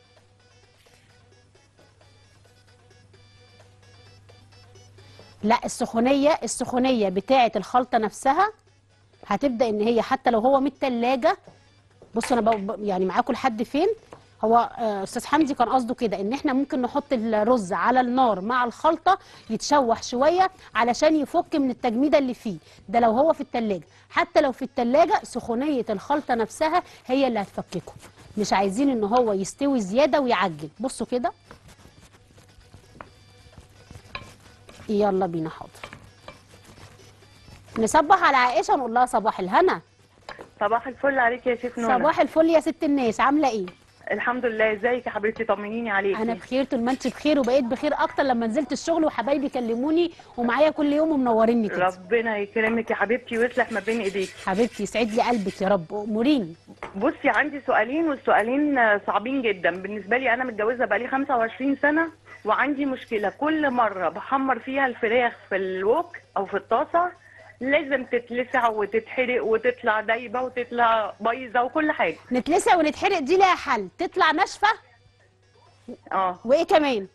لا، السخونيه بتاعه الخلطه نفسها هتبدا ان هي حتى لو هو من الثلاجه. بصوا انا يعني معاكم لحد فين. هو استاذ حمدي كان قصده كده ان احنا ممكن نحط الرز على النار مع الخلطه يتشوح شويه علشان يفك من التجميده اللي فيه، ده لو هو في التلاجة. حتى لو في التلاجة سخونيه الخلطه نفسها هي اللي هتفككه، مش عايزين ان هو يستوي زياده ويعجن. بصوا كده، يلا بينا. حاضر، نصبح على عائشه ونقول لها صباح الهنا. صباح الفل عليك يا شيف نونا. صباح الفل يا ست الناس، عامله ايه؟ الحمد لله. ازيك يا حبيبتي؟ طمنيني عليكي. انا بخير طول ما انت بخير، وبقيت بخير اكتر لما نزلت الشغل وحبايبي كلموني ومعايا كل يوم ومنوريني كده. ربنا يكرمك يا حبيبتي ويصلح ما بين ايديك. حبيبتي يسعد لي قلبك يا رب. اموريني. بصي، عندي سؤالين والسؤالين صعبين جدا بالنسبه لي. انا متجوزه بقالي 25 سنه وعندي مشكله، كل مره بحمر فيها الفراخ في الوك او في الطاسه لازم تتلسع وتتحرق وتطلع دايبه وتطلع بايظه وكل حاجه. نتلسع ونتحرق دي لها حل، تطلع ناشفه. اه، وايه كمان؟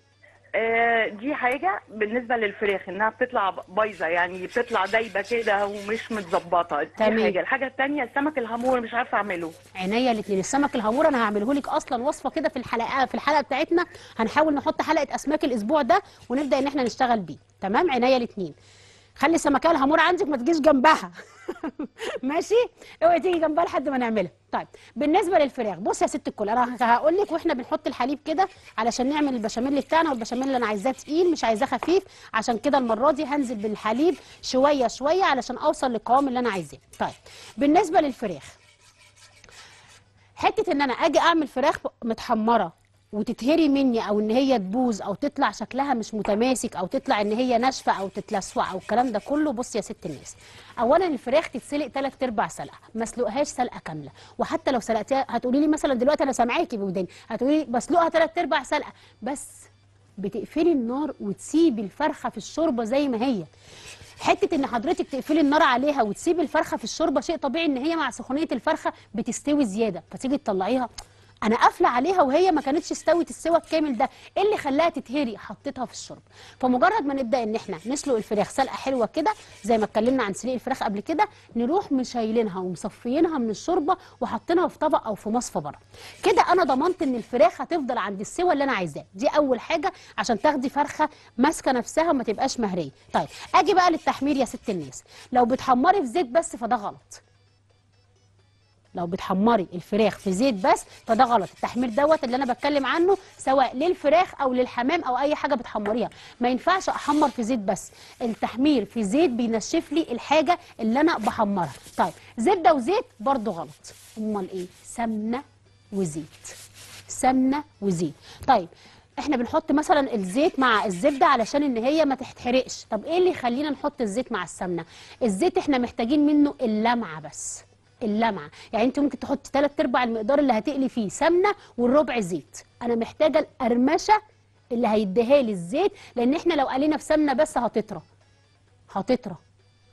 دي حاجه بالنسبه للفراخ انها بتطلع بايظه، يعني بتطلع دايبه كده ومش متظبطه، دي حاجه. الحاجه الثانيه السمك الهامور، مش عارفه اعمله. عينيا الاثنين. السمك الهامور انا هعمله لك اصلا وصفه كده في الحلقه بتاعتنا، هنحاول نحط حلقه اسماك الاسبوع ده ونبدا ان احنا نشتغل بيه. تمام، عينيا الاثنين. خلي سمكية الهامور عندك، ما تجيش جنبها. ماشي، اوعي تيجي جنبها لحد ما نعملها. طيب بالنسبه للفراخ، بص يا ست الكل، انا هقول لك واحنا بنحط الحليب كده علشان نعمل البشاميل بتاعنا، والبشاميل اللي انا عايزاه تقيل مش عايزاه خفيف، عشان كده المره دي هنزل بالحليب شويه شويه علشان اوصل للقوام اللي انا عايزاه. طيب بالنسبه للفراخ، حته ان انا اجي اعمل فراخ متحمره وتتهري مني او ان هي تبوظ او تطلع شكلها مش متماسك او تطلع ان هي ناشفه او تتلسوع او الكلام ده كله، بص يا ست الناس، اولا الفراخ تتسلق 3/4 سلقه، ما اسلقهاش سلقه كامله. وحتى لو سلقتيها هتقولي لي مثلا دلوقتي انا سامعاكي بوداني، هتقولي لي بسلقها 3/4 سلقه بس، بتقفلي النار وتسيبي الفرخه في الشوربه زي ما هي. حته ان حضرتك تقفلي النار عليها وتسيبي الفرخه في الشوربه شيء طبيعي، ان هي مع سخونيه الفرخه بتستوي زياده، فتيجي تطلعيها انا قافله عليها وهي ما كانتش استوت السوى الكامل، ده ايه اللي خلاها تتهري؟ حطيتها في الشوربه. فمجرد ما نبدا ان احنا نسلق الفراخ سلقه حلوه كده زي ما اتكلمنا عن سلق الفراخ قبل كده، نروح مشايلينها ومصفيينها من الشوربه وحاطينها في طبق او في مصفى بره كده. انا ضمنت ان الفراخ هتفضل عند السوى اللي انا عايزاه، دي اول حاجه عشان تاخدي فرخه ماسكه نفسها وما تبقاش مهريه. طيب اجي بقى للتحمير يا ست الناس. لو بتحمري في زيت بس فده غلط، لو بتحمري الفراخ في زيت بس فده غلط. التحمير دوت اللي انا بتكلم عنه سواء للفراخ او للحمام او اي حاجه بتحمريها، ما ينفعش احمر في زيت بس. التحمير في زيت بينشف لي الحاجه اللي انا بحمرها. طيب زبده وزيت برضو غلط. امال ايه؟ سمنه وزيت، سمنه وزيت. طيب احنا بنحط مثلا الزيت مع الزبده علشان ان هي ما تتحرقش. طب ايه اللي يخلينا نحط الزيت مع السمنه؟ الزيت احنا محتاجين منه اللمعه بس، اللمعه. يعني انت ممكن تحطي 3/4 المقدار اللي هتقلي فيه سمنه والربع زيت. انا محتاجه القرمشه اللي هيديها لي الزيت، لان احنا لو قلينا في سمنه بس هتطرى،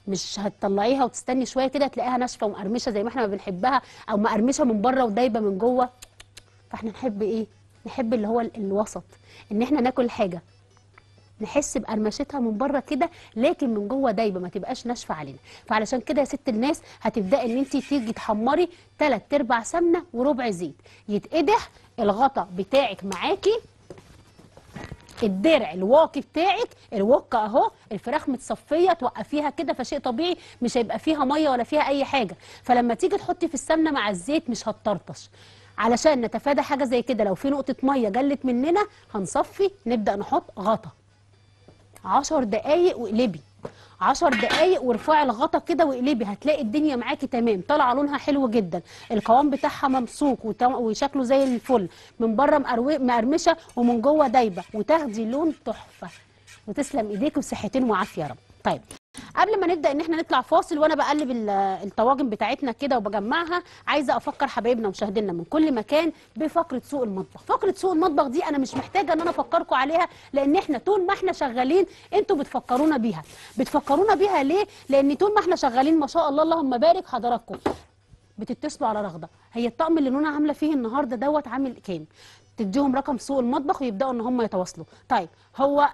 مش هتطلعيها وتستني شويه كده تلاقيها ناشفه ومقرمشه زي ما احنا ما بنحبها، او مقرمشه من بره ودايبه من جوه. فاحنا نحب ايه؟ نحب اللي هو الوسط، ان احنا ناكل حاجه نحس بقرمشتها من بره كده لكن من جوه دايبه، ما تبقاش ناشفه علينا. فعلشان كده يا ست الناس هتبداي ان انت تيجي تحمري 3/4 سمنه وربع زيت. يتقدح الغطا بتاعك معاكي، الدرع الواقي بتاعك، الوكه اهو، الفراخ متصفيه توقفيها كده، فشيء طبيعي مش هيبقى فيها ميه ولا فيها اي حاجه. فلما تيجي تحطي في السمنه مع الزيت مش هتطرطش. علشان نتفادى حاجه زي كده لو في نقطه ميه جلت مننا هنصفي، نبدا نحط غطا 10 دقايق واقلبي، 10 دقايق وارفعي الغطا كده واقلبي، هتلاقي الدنيا معاكي تمام، طالعه لونها حلو جدا، القوام بتاعها ممسوك وشكله زي الفل، من بره مقرمشه ومن جوه دايبه، وتاخدي لون تحفه. وتسلم ايديك وصحتين وعافيه يا رب. طيب قبل ما نبدا ان احنا نطلع فاصل وانا بقلب الطواجن بتاعتنا كده وبجمعها، عايزه افكر حبايبنا ومشاهدينا من كل مكان بفقره سوق المطبخ. فقره سوق المطبخ دي انا مش محتاجه ان انا افكركم عليها، لان احنا طول ما احنا شغالين انتوا بتفكرونا بيها. بتفكرونا بيها ليه؟ لان طول ما احنا شغالين ما شاء الله اللهم بارك حضراتكم بتتصلوا على رغده، هي الطقم اللي نونا عامله فيه النهارده دوت عامل كام، تديهم رقم سوق المطبخ ويبداوا ان هم يتواصلوا. طيب هو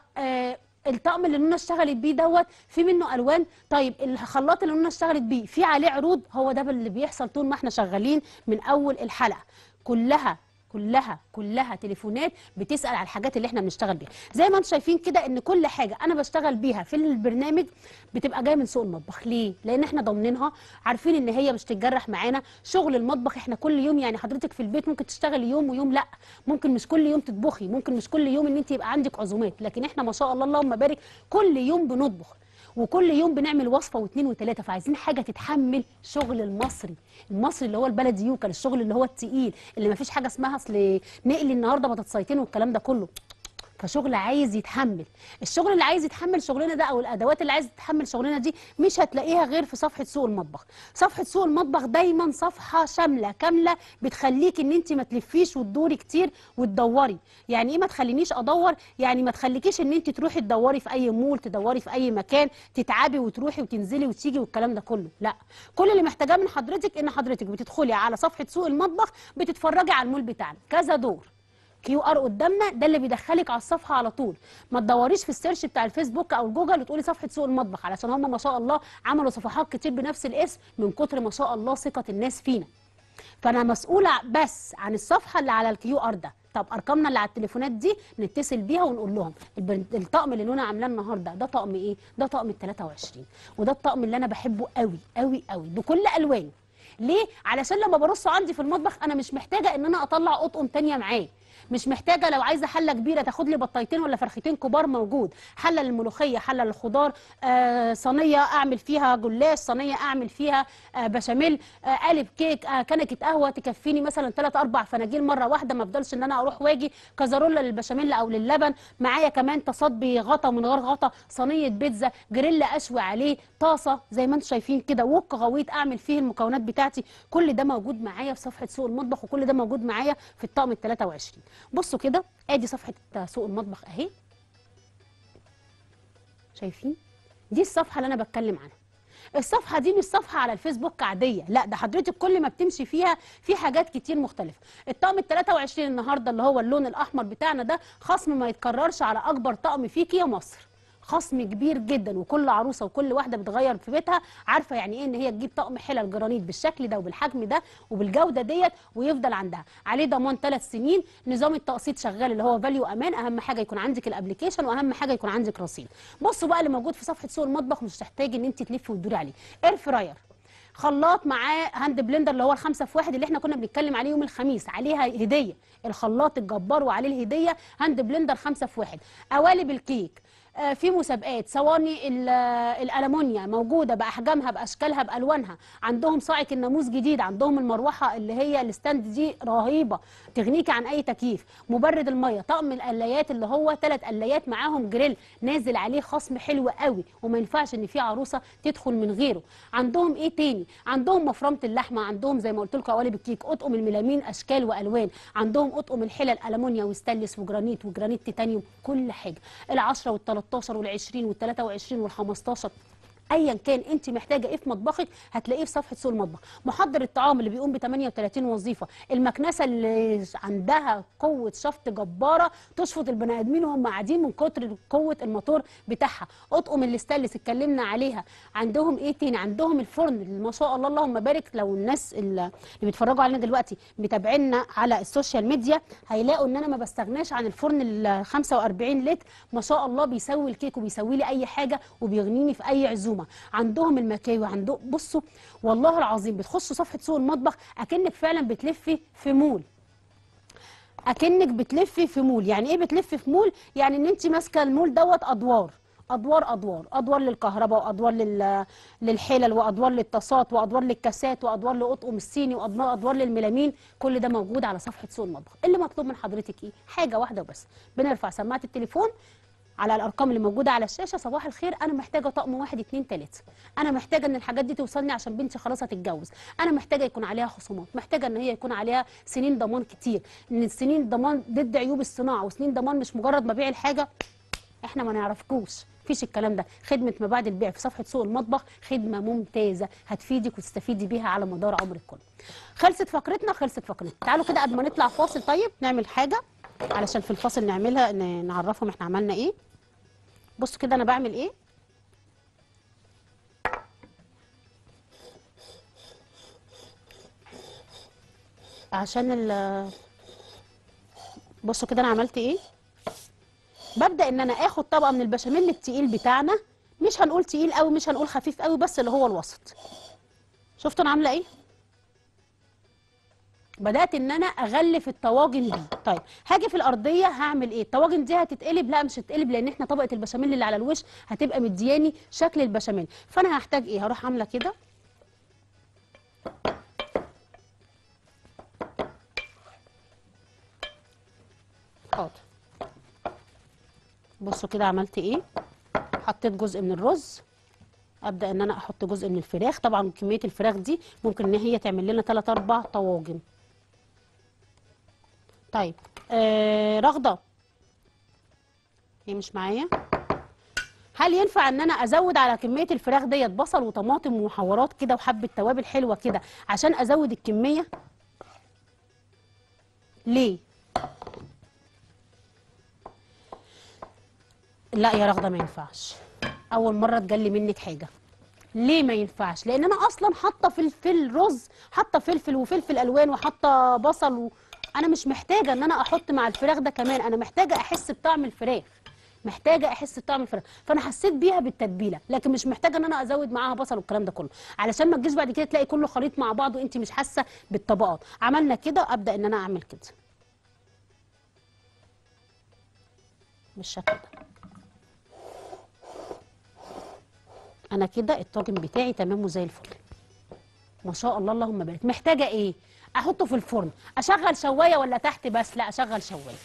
الطقم اللي نونا اشتغلت بيه دوت في منه الوان، طيب الخلاط اللي نونا اشتغلت بيه في عليه عروض، هو ده اللي بيحصل طول ما احنا شغالين. من اول الحلقه كلها تليفونات بتسال على الحاجات اللي احنا بنشتغل بيها، زي ما انتم شايفين كده ان كل حاجه انا بشتغل بيها في البرنامج بتبقى جايه من سوق المطبخ. ليه؟ لان احنا ضامنينها، عارفين ان هي مش تتجرح معانا. شغل المطبخ احنا كل يوم، يعني حضرتك في البيت ممكن تشتغلي يوم ويوم لا، ممكن مش كل يوم تطبخي، ممكن مش كل يوم ان انت يبقى عندك عزومات، لكن احنا ما شاء الله اللهم بارك كل يوم بنطبخ وكل يوم بنعمل وصفه واثنين وثلاثه، فعايزين حاجه تتحمل شغل المصري اللي هو البلدي، يوكل الشغل اللي هو التقيل اللي ما فيش حاجه اسمها اصل نقلي النهارده بطاطسيتين والكلام ده كله. فشغل عايز يتحمل، الشغل اللي عايز يتحمل شغلنا ده او الادوات اللي عايز تتحمل شغلنا دي مش هتلاقيها غير في صفحه سوق المطبخ. صفحه سوق المطبخ دايما صفحه شامله كامله بتخليك ان انت ما تلفيش وتدوري كتير وتدوري. يعني ايه ما تخلينيش ادور؟ يعني ما تخليكيش ان انت تروحي تدوري في اي مول، تدوري في اي مكان، تتعبي وتروحي وتنزلي وتيجي والكلام ده كله، لا. كل اللي محتاجاه من حضرتك ان حضرتك بتدخلي على صفحه سوق المطبخ، بتتفرجي على المول بتاعنا، كذا دور كيو ار قدامنا، ده اللي بيدخلك على الصفحه على طول. ما تدوريش في السيرش بتاع الفيسبوك او جوجل وتقولي صفحه سوق المطبخ، علشان هم ما شاء الله عملوا صفحات كتير بنفس الاسم من كتر ما شاء الله ثقه الناس فينا. فانا مسؤوله بس عن الصفحه اللي على الكيو ار ده. طب ارقامنا اللي على التليفونات دي نتصل بيها ونقول لهم الطقم اللي نونا عاملاه النهارده ده طقم ايه؟ ده طقم ال 23، وده الطقم اللي انا بحبه قوي قوي قوي بكل الوانه. ليه؟ علشان لما برصه عندي في المطبخ انا مش محتاجه ان انا اطلع اطقم ثانيه معاه. مش محتاجه لو عايزه حله كبيره تاخد لي بطايتين ولا فرختين كبار موجود، حله للملوخيه، حله للخضار، صينيه اعمل فيها جلاش، صينيه اعمل فيها بشاميل، قالب كيك، كنكه قهوه تكفيني مثلا 3-4 فناجيل مره واحده، ما افضلش ان انا اروح واجي، كازارولا للبشاميل او للبن، معايا كمان تصبي غطا من غير غطا، صينيه بيتزا، جريل اشوي عليه، طاسه زي ما انتم شايفين كده، وك غويط اعمل فيه المكونات بتاعتي، كل ده موجود معايا في صفحه سوق المطبخ، وكل ده موجود معايا في الطقم ال 23. بصوا كده، ادي صفحه سوق المطبخ اهي، شايفين دي الصفحه اللي انا بتكلم عنها. الصفحه دي مش صفحه على الفيسبوك عاديه، لا، ده حضرتك كل ما بتمشي فيها في حاجات كتير مختلفه. الطقم ال 23 النهارده اللي هو اللون الاحمر بتاعنا ده خصم ما يتكررش على اكبر طقم فيكي يا مصر، خصم كبير جدا، وكل عروسه وكل واحده بتغير في بيتها عارفه يعني ايه ان هي تجيب طقم حلل جرانيت بالشكل ده وبالحجم ده وبالجوده ديت ويفضل عندها، عليه ضمان 3 سنين، نظام التقسيط شغال اللي هو فاليو امان، اهم حاجه يكون عندك الابلكيشن واهم حاجه يكون عندك رصيد. بصوا بقى اللي موجود في صفحه سوق المطبخ مش هتحتاج ان انت تلفي وتدوري عليه، اير فراير، خلاط معاه هاند بلندر اللي هو ال5 في 1 اللي احنا كنا بنتكلم عليه يوم الخميس، عليها هديه، الخلاط الجبار وعليه الهديه، هاند بلندر 5 في 1، قوالب الكيك، في مسابقات، صواني الالومنيا موجوده باحجامها باشكالها بالوانها، عندهم صاعقه الناموس جديد، عندهم المروحه اللي هي الستاند دي رهيبه تغنيكي عن اي تكييف، مبرد الميه، طقم القلايات اللي هو 3 قلايات معاهم جريل نازل عليه خصم حلو قوي وما ينفعش ان في عروسه تدخل من غيره. عندهم ايه تاني؟ عندهم مفرمه اللحمه، عندهم زي ما قلت لكم قوالب الكيك، اطقم الميلامين اشكال والوان، عندهم اطقم الحلل الالومنيا وستانلس وجرانيت تيتانيوم، كل حاجه، ال10 وال13 وال20 وال23 وال15 ايا كان انت محتاجه ايه في مطبخك هتلاقيه في صفحه سوق المطبخ. محضر الطعام اللي بيقوم ب 38 وظيفه، المكنسه اللي عندها قوه شفط جباره تشفط البني ادمين وهم قاعدين من كتر قوه الموتور بتاعها، اطقم الاستانلس اتكلمنا عليها. عندهم ايه تاني؟ عندهم الفرن اللي ما شاء الله اللهم بارك، لو الناس اللي بيتفرجوا علينا دلوقتي متابعينا على السوشيال ميديا هيلاقوا ان انا ما بستغناش عن الفرن ال 45 لتر، ما شاء الله بيسوي الكيك وبيسوي لي اي حاجه وبيغنيني في اي عزومه. عندهم المكاوي، عندهم، بصوا والله العظيم بتخشوا صفحه سوق المطبخ اكنك فعلا بتلفي في مول، اكنك بتلفي في مول. يعني ايه بتلفي في مول؟ يعني ان انت ماسكه المول دوت ادوار، ادوار ادوار ادوار للكهرباء وادوار للحلل وادوار للطاسات وادوار للكاسات وادوار لقطقم الصيني وادوار للملامين. كل ده موجود على صفحه سوق المطبخ. اللي مطلوب من حضرتك ايه؟ حاجه واحده وبس، بنرفع سماعه التليفون على الارقام اللي موجوده على الشاشه. صباح الخير، انا محتاجه طقم 1 2 3، انا محتاجه ان الحاجات دي توصلني عشان بنتي خلاص هتتجوز، انا محتاجه يكون عليها خصومات، محتاجه ان هي يكون عليها سنين ضمان كتير، ان سنين ضمان ضد عيوب الصناعه، وسنين ضمان مش مجرد ما بيع الحاجه احنا ما نعرفكوش، مفيش الكلام ده. خدمه ما بعد البيع في صفحه سوق المطبخ خدمه ممتازه هتفيدك وتستفيدي بيها على مدار عمرك كله. خلصت فقرتنا. تعالوا كده قبل ما نطلع فاصل طيب نعمل حاجه علشان في الفاصل نعملها، نعرفهم احنا عملنا ايه. بصوا كده انا بعمل ايه. عشان بصوا كده انا عملت ايه. ببدا ان انا اخد طبقه من البشاميل التقيل بتاعنا، مش هنقول تقيل قوي مش هنقول خفيف قوي، بس اللي هو الوسط. شفتوا انا عامله ايه؟ بدات ان انا اغلف الطواجن دي. طيب هاجي في الارضيه هعمل ايه؟ الطواجن دي هتتقلب؟ لا مش هتتقلب، لان احنا طبقه البشاميل اللي على الوش هتبقى مدياني شكل البشاميل. فانا هحتاج ايه؟ هروح عامله كده حاضر. بصوا كده عملت ايه. حطيت جزء من الرز، ابدا ان انا احط جزء من الفراخ. طبعا كميه الفراخ دي ممكن ان هي تعمل لنا 3 4 طواجن. طيب رغدة هي مش معايا. هل ينفع ان انا ازود على كميه الفراخ ديت بصل وطماطم ومحورات كده وحبه توابل حلوه كده عشان ازود الكميه؟ ليه؟ لا يا رغدة ما ينفعش. اول مره اتجلي منك حاجه. ليه ما ينفعش؟ لان انا اصلا حاطه في الرز، حاطه فلفل وفلفل الوان وحاطه بصل انا مش محتاجه ان انا احط مع الفراخ ده كمان. انا محتاجه احس بطعم الفراخ، محتاجه احس بطعم الفراخ، فانا حسيت بيها بالتتبيله، لكن مش محتاجه ان انا ازود معاها بصل والكلام ده كله، علشان ما تجيش بعد كده تلاقي كله خليط مع بعض وانت مش حاسه بالطبقات. عملنا كده، ابدا ان انا اعمل كده بالشكل ده. انا كده الطاجن بتاعي تمام وزي الفل ما شاء الله اللهم بارك. محتاجه ايه؟ احطه في الفرن، اشغل شوايه ولا تحت بس؟ لا اشغل شوايه.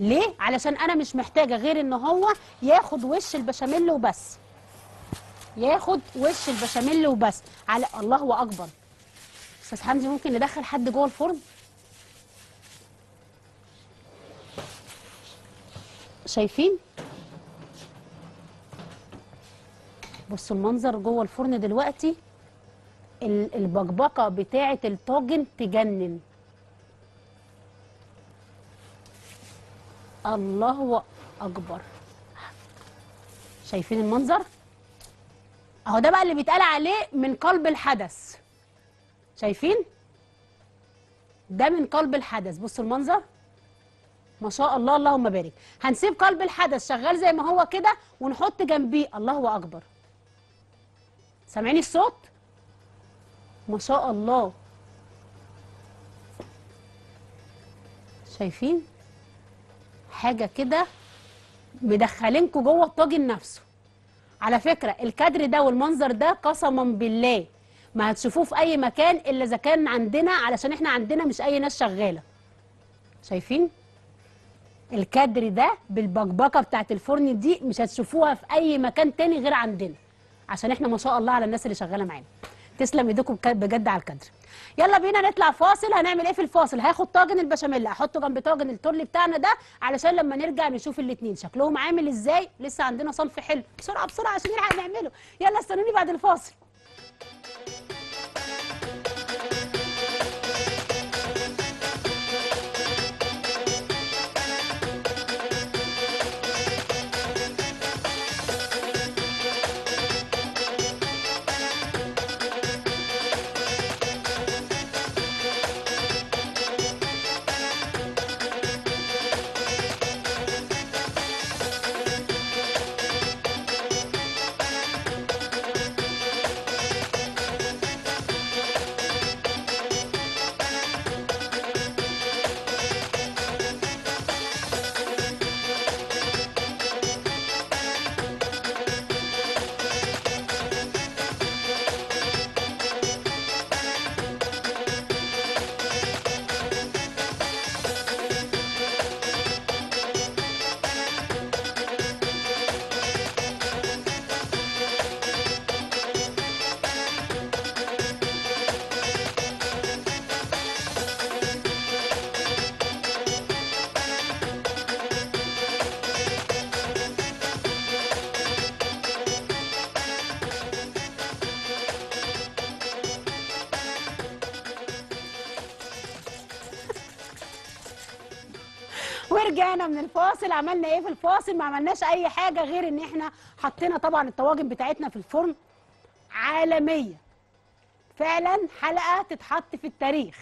ليه؟ علشان انا مش محتاجه غير ان هو ياخد وش البشاميل وبس، ياخد وش البشاميل وبس. على الله اكبر. استاذ حمدي ممكن ندخل حد جوه الفرن؟ شايفين؟ بصوا المنظر جوه الفرن دلوقتي، البقبقه بتاعه الطاجن تجنن. الله اكبر. شايفين المنظر اهو؟ ده بقى اللي بيتقال عليه من قلب الحدث. شايفين؟ ده من قلب الحدث. بصوا المنظر ما شاء الله اللهم بارك. هنسيب قلب الحدث شغال زي ما هو كده ونحط جنبيه. الله اكبر. سامعين الصوت؟ ما شاء الله. شايفين؟ حاجه كده مدخلينكوا جوه الطاجن نفسه. على فكره الكادر ده والمنظر ده قسما بالله ما هتشوفوه في اي مكان الا اذا كان عندنا، علشان احنا عندنا مش اي ناس شغاله. شايفين؟ الكادر ده بالبقبقه بتاعه الفرن دي مش هتشوفوها في اي مكان تاني غير عندنا، عشان احنا ما شاء الله على الناس اللي شغاله معانا. تسلم ايديكم بجد على الكادر. يلا بينا نطلع فاصل. هنعمل ايه في الفاصل؟ هاخد طاجن البشاميل احطه جنب طاجن التورلي بتاعنا ده، علشان لما نرجع نشوف الاثنين شكلهم عامل ازاي. لسه عندنا صنف حلو. بسرعه بسرعه عشان نلحق نعمله. يلا استنوني بعد الفاصل. ورجعنا من الفاصل. عملنا ايه في الفاصل؟ ما عملناش اي حاجه غير ان احنا حطينا طبعا الطواجن بتاعتنا في الفرن. عالميه فعلا، حلقه تتحط في التاريخ.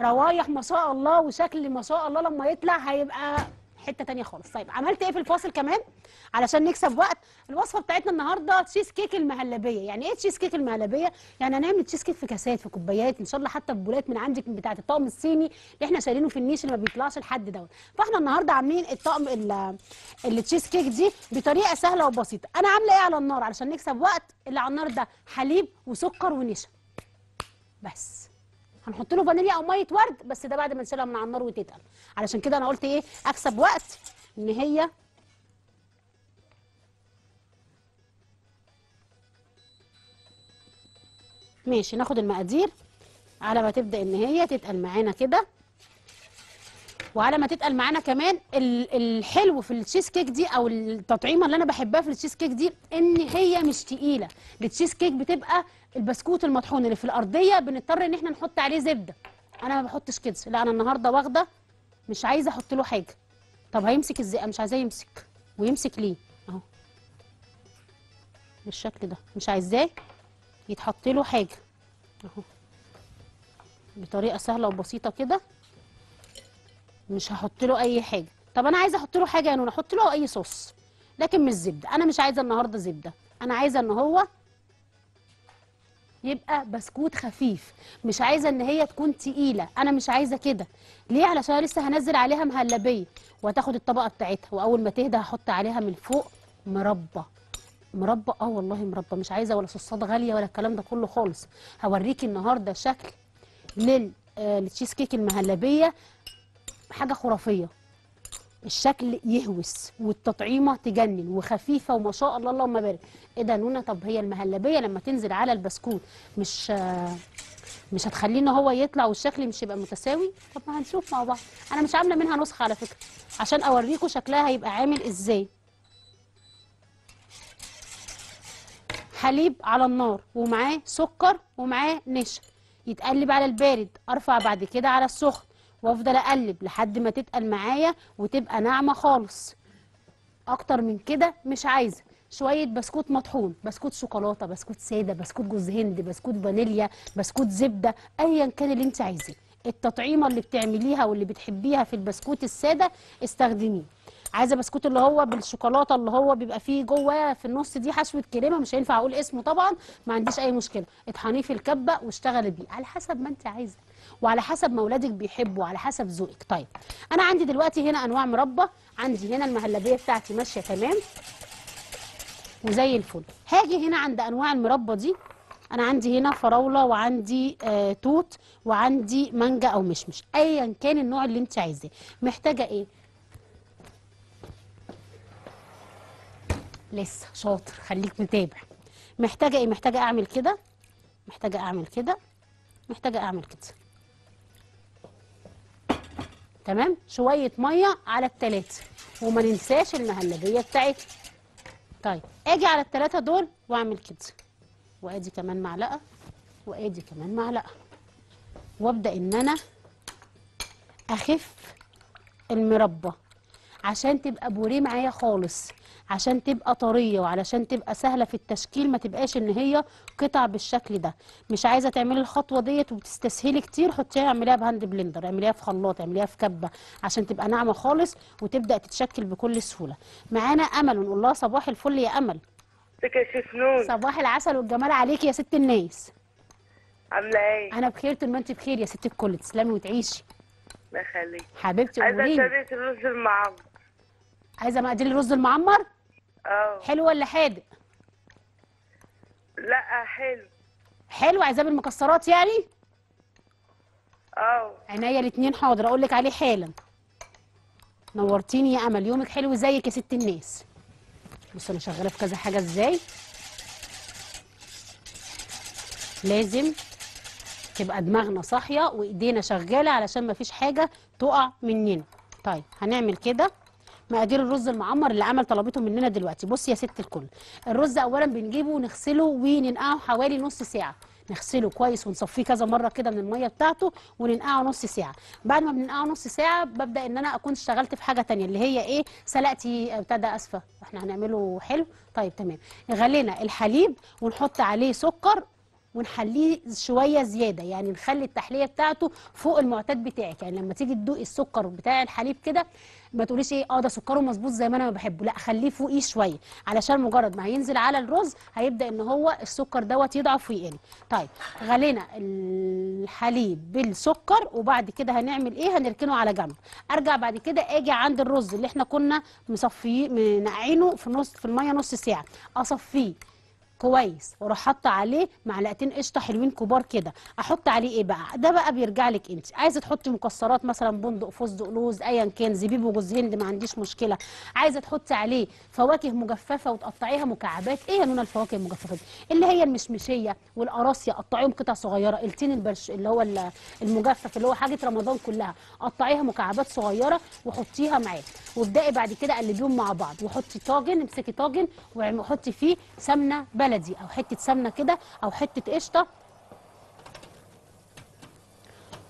روايح ما شاء الله، وشكل ما شاء الله لما يطلع هيبقى حته تانية خالص. طيب عملت ايه في الفاصل كمان علشان نكسب وقت؟ الوصفه بتاعتنا النهارده تشيز كيك المهلبيه. يعني ايه تشيز كيك المهلبيه؟ يعني هنعمل تشيز كيك في كاسات، في كوبايات، ان شاء الله حتى في بولات من عندك، من بتاعه الطقم الصيني اللي احنا شايلينه في النيش اللي ما بيطلعش لحد دوت. فاحنا النهارده عاملين الطقم التشيز كيك دي بطريقه سهله وبسيطه. انا عامله ايه على النار علشان نكسب وقت؟ اللي على النار ده حليب وسكر ونشا بس. هنحط له فانيليا او ميه ورد بس، ده بعد ما نشيلها من على النار وتتقل. علشان كده انا قلت ايه، اكسب وقت ان هي ماشي. ناخد المقادير على ما تبدا ان هي تتقل معانا كده، وعلى ما تتقل معانا كمان. الحلو في التشيز كيك دي او التطعيمه اللي انا بحبها في التشيز كيك دي ان هي مش تقيله. التشيز كيك بتبقى البسكوت المطحون اللي في الارضيه بنضطر ان احنا نحط عليه زبده. انا ما بحطش كده، لا انا النهارده واخده مش عايزه احط له حاجه. طب هيمسك ازاي؟ مش عايزاه يمسك. ويمسك ليه؟ اهو بالشكل ده، مش عايزاه يتحط له حاجه اهو. بطريقه سهله وبسيطه كده مش هحط له اي حاجه. طب انا عايزه احط له حاجه يا نونا، احط له اي صوص لكن مش زبده. انا مش عايزه النهارده زبده، انا عايزه ان هو يبقى بسكوت خفيف، مش عايزه ان هي تكون تقيله. انا مش عايزه كده ليه؟ علشان لسه هنزل عليها مهلبيه وهتاخد الطبقه بتاعتها. واول ما تهدى هحط عليها من فوق مربى. مربى اه والله مربى، مش عايزه ولا صوصات غاليه ولا الكلام ده كله خالص. هوريكي النهارده شكل للتشيز كيك المهلبيه، حاجه خرافيه. الشكل يهوس والتطعيمه تجنن وخفيفه وما شاء الله اللهم بارك. ايه ده نونا؟ طب هي المهلبيه لما تنزل على البسكوت مش هتخليه ان هو يطلع والشكل مش يبقى متساوي؟ طب ما هنشوف مع بعض. انا مش عامله منها نسخه على فكره عشان اوريكم شكلها هيبقى عامل ازاي. حليب على النار ومعاه سكر ومعاه نشا، يتقلب على البارد، ارفع بعد كده على السخن وافضل اقلب لحد ما تتقل معايا وتبقى ناعمه خالص. اكتر من كده مش عايزه. شويه بسكوت مطحون، بسكوت شوكولاته، بسكوت ساده، بسكوت جوز هند، بسكوت فانيليا، بسكوت زبده، ايا كان اللي انت عايزاه. التطعيمه اللي بتعمليها واللي بتحبيها في البسكوت الساده استخدميه. عايزه بسكوت اللي هو بالشوكولاته اللي هو بيبقى فيه جواه في النص دي حشوه كريمه، مش هينفع اقول اسمه طبعا، ما عنديش اي مشكله. اطحنيه في الكبه واشتغلي بيه على حسب ما انت عايزه وعلى حسب ما اولادك بيحبوا وعلى حسب ذوقك. طيب انا عندي دلوقتي هنا انواع مربى، عندي هنا المهلبيه بتاعتي ماشيه تمام وزي الفل. هاجي هنا عند انواع المربى دي، انا عندي هنا فراوله وعندي توت وعندي مانجا او مشمش، ايا كان النوع اللي انت عايزاه. محتاجه ايه؟ لسه شاطر، خليك متابع. محتاجه ايه؟ محتاجه اعمل كده، محتاجه اعمل كده، محتاجه اعمل كده تمام. شويه ميه على الثلاثه، وما ننساش المهلبيه بتاعتنا. طيب اجي على الثلاثه دول واعمل كده، وادي كمان معلقه وادي كمان معلقه، وابدا ان انا اخف المربى عشان تبقى بوريه معايا خالص، عشان تبقى طريه وعلشان تبقى سهله في التشكيل، ما تبقاش ان هي قطع بالشكل ده. مش عايزه تعملي الخطوه ديت وبتستسهلي كتير، حطيها اعمليها بهاند بلندر، اعمليها في خلاط، اعمليها في كبه عشان تبقى ناعمه خالص وتبدا تتشكل بكل سهوله. معانا امل، ونقول لها صباح الفل يا امل. ازيك يا شيف نون؟ صباح العسل والجمال عليكي يا ست الناس. عامله ايه؟ انا بخير طول ما انت بخير يا ست الكل، تسلمي وتعيشي. الله يخليك حبيبتي. قوليلي عايزه طريقه الرز المعمر. عايزه مقادير الرز المعمر؟ اه. حلو ولا حادق؟ لا حلو. حلو، عايزاه بالمكسرات يعني؟ اه. عينيا الاتنين، حاضر اقول لك عليه حالا. نورتيني يا امل، يومك حلو زيك يا ست الناس. بصوا انا شغاله في كذا حاجه ازاي. لازم تبقى دماغنا صاحيه وايدينا شغاله علشان ما فيش حاجه تقع مننا. طيب هنعمل كده مقادير الرز المعمر اللي امل طلبته مننا دلوقتي. بص يا ست الكل، الرز اولا بنجيبه ونغسله وننقعه حوالي نص ساعه، نغسله كويس ونصفيه كذا مره كده من الميه بتاعته وننقعه نص ساعه. بعد ما بننقعه نص ساعه ببدا ان انا اكون اشتغلت في حاجه ثانيه اللي هي ايه، سلقتي ابتدى اسفه احنا هنعمله حلو. طيب تمام، غلينا الحليب ونحط عليه سكر ونحليه شويه زياده، يعني نخلي التحليه بتاعته فوق المعتاد بتاعك، يعني لما تيجي تدوقي السكر بتاع الحليب كده ما تقوليش ايه ده سكره مظبوط زي ما انا بحبه، لا خليه فوقيه شويه علشان مجرد ما هينزل على الرز هيبدا ان هو السكر دوت يضعف ويقل. طيب غلينا الحليب بالسكر وبعد كده هنعمل ايه، هنركنه على جنب. ارجع بعد كده اجي عند الرز اللي احنا كنا مصفيه منقعينه في الميه نص ساعه، اصفيه كويس واروح حاطه عليه معلقتين قشطه حلوين كبار كده. احط عليه ايه بقى؟ ده بقى بيرجع لك انت، عايزه تحطي مكسرات مثلا بندق، فستق، لوز، ايا كان، زبيب وجوز هند، ما عنديش مشكله. عايزه تحطي عليه فواكه مجففه وتقطعيها مكعبات. ايه يا نونا الفواكه المجففه دي؟ اللي هي المشمشيه والقراصيه قطعيهم قطع صغيره، التين البرش اللي هو المجفف اللي هو حاجه رمضان كلها قطعيها مكعبات صغيره وحطيها معاه، وابداي بعد كده قلبيهم مع بعض. وحطي طاجن، امسكي طاجن وحطي فيه سمنه بلدي او حته سمنه كده او حته قشطه،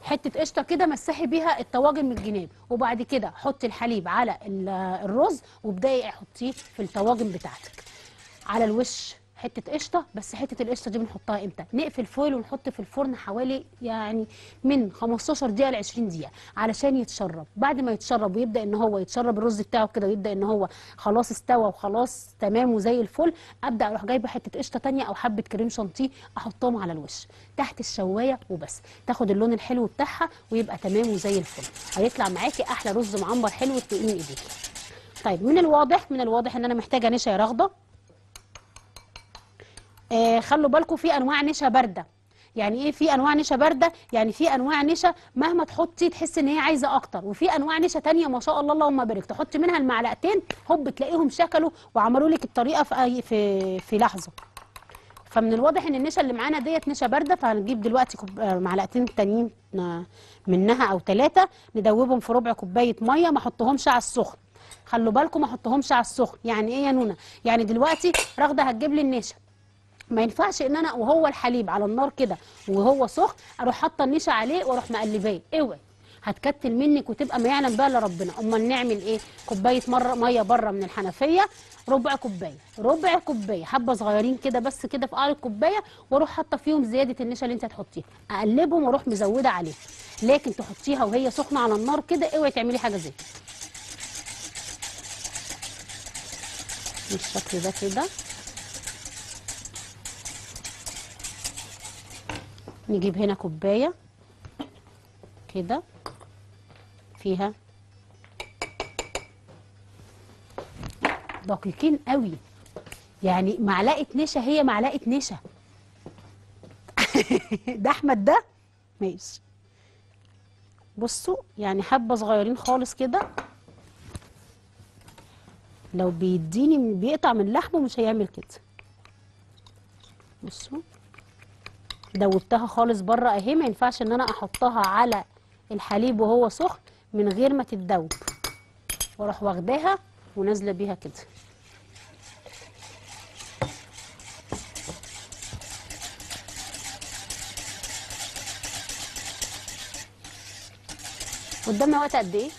حته قشطه كده مسحي بيها الطواجن من الجناب. وبعد كده حطي الحليب على الرز وابداي حطيه في الطواجن بتاعتك. على الوش حته قشطه، بس حته القشطه دي بنحطها امتى؟ نقفل فويل ونحط في الفرن حوالي يعني من 15 دقيقه ل 20 دقيقه علشان يتشرب. بعد ما يتشرب ويبدا ان هو يتشرب الرز بتاعه كده ويبدا ان هو خلاص استوى وخلاص تمام وزي الفل، ابدا اروح جايبه حته قشطه ثانيه او حبه كريم شانتيه احطهم على الوش تحت الشوايه وبس، تاخد اللون الحلو بتاعها ويبقى تمام وزي الفل. هيطلع معاكي احلى رز معمر حلو تقيني ايديكي. طيب من الواضح ان انا محتاجه نشا رغده. خلوا بالكم في انواع نشا بارده. يعني ايه في انواع نشا بارده؟ يعني في انواع نشا مهما تحطي تحس ان هي عايزه اكتر، وفي انواع نشا ثانيه ما شاء الله اللهم بارك تحطي منها المعلقتين هوب تلاقيهم شكلوا وعملوا لك الطريقه في لحظه. فمن الواضح ان النشا اللي معانا ديت نشا بارده، فهنجيب دلوقتي معلقتين تانيين منها او ثلاثه ندوبهم في ربع كوبايه ميه، ما احطهمش على السخن. خلوا بالكم ما احطهمش على السخن. يعني ايه يا نونا؟ يعني دلوقتي رغده هتجيب لي النشا، ما ينفعش ان انا وهو الحليب على النار كده وهو سخن اروح حاطه النشا عليه واروح مقلباه، اوعي هتكتل منك وتبقى ما يعلم بقى الا ربنا. امال نعمل ايه؟ كوبايه ميه بره من الحنفيه، ربع كوبايه حبه صغيرين كده بس كده في قعر الكوبايه، واروح حاطه فيهم زياده النشا اللي انت هتحطيها، اقلبهم واروح مزوده عليه. لكن تحطيها وهي سخنه على النار كده اوعي تعملي حاجه زي كده بالشكل ده كده. نجيب هنا كوبايه كده فيها دقيقين قوي، يعني معلقه نشا هي معلقه نشا. ده احمد ده ماشي. بصوا يعني حبه صغيرين خالص كده، لو بيديني بيقطع من لحمه مش هيعمل كده. بصوا دوبتها خالص بره اهي، ما ينفعش ان انا احطها على الحليب وهو سخن من غير ما تتدوب، واروح واخداها ونازله بيها كده. قدامنا وقت قد ايه؟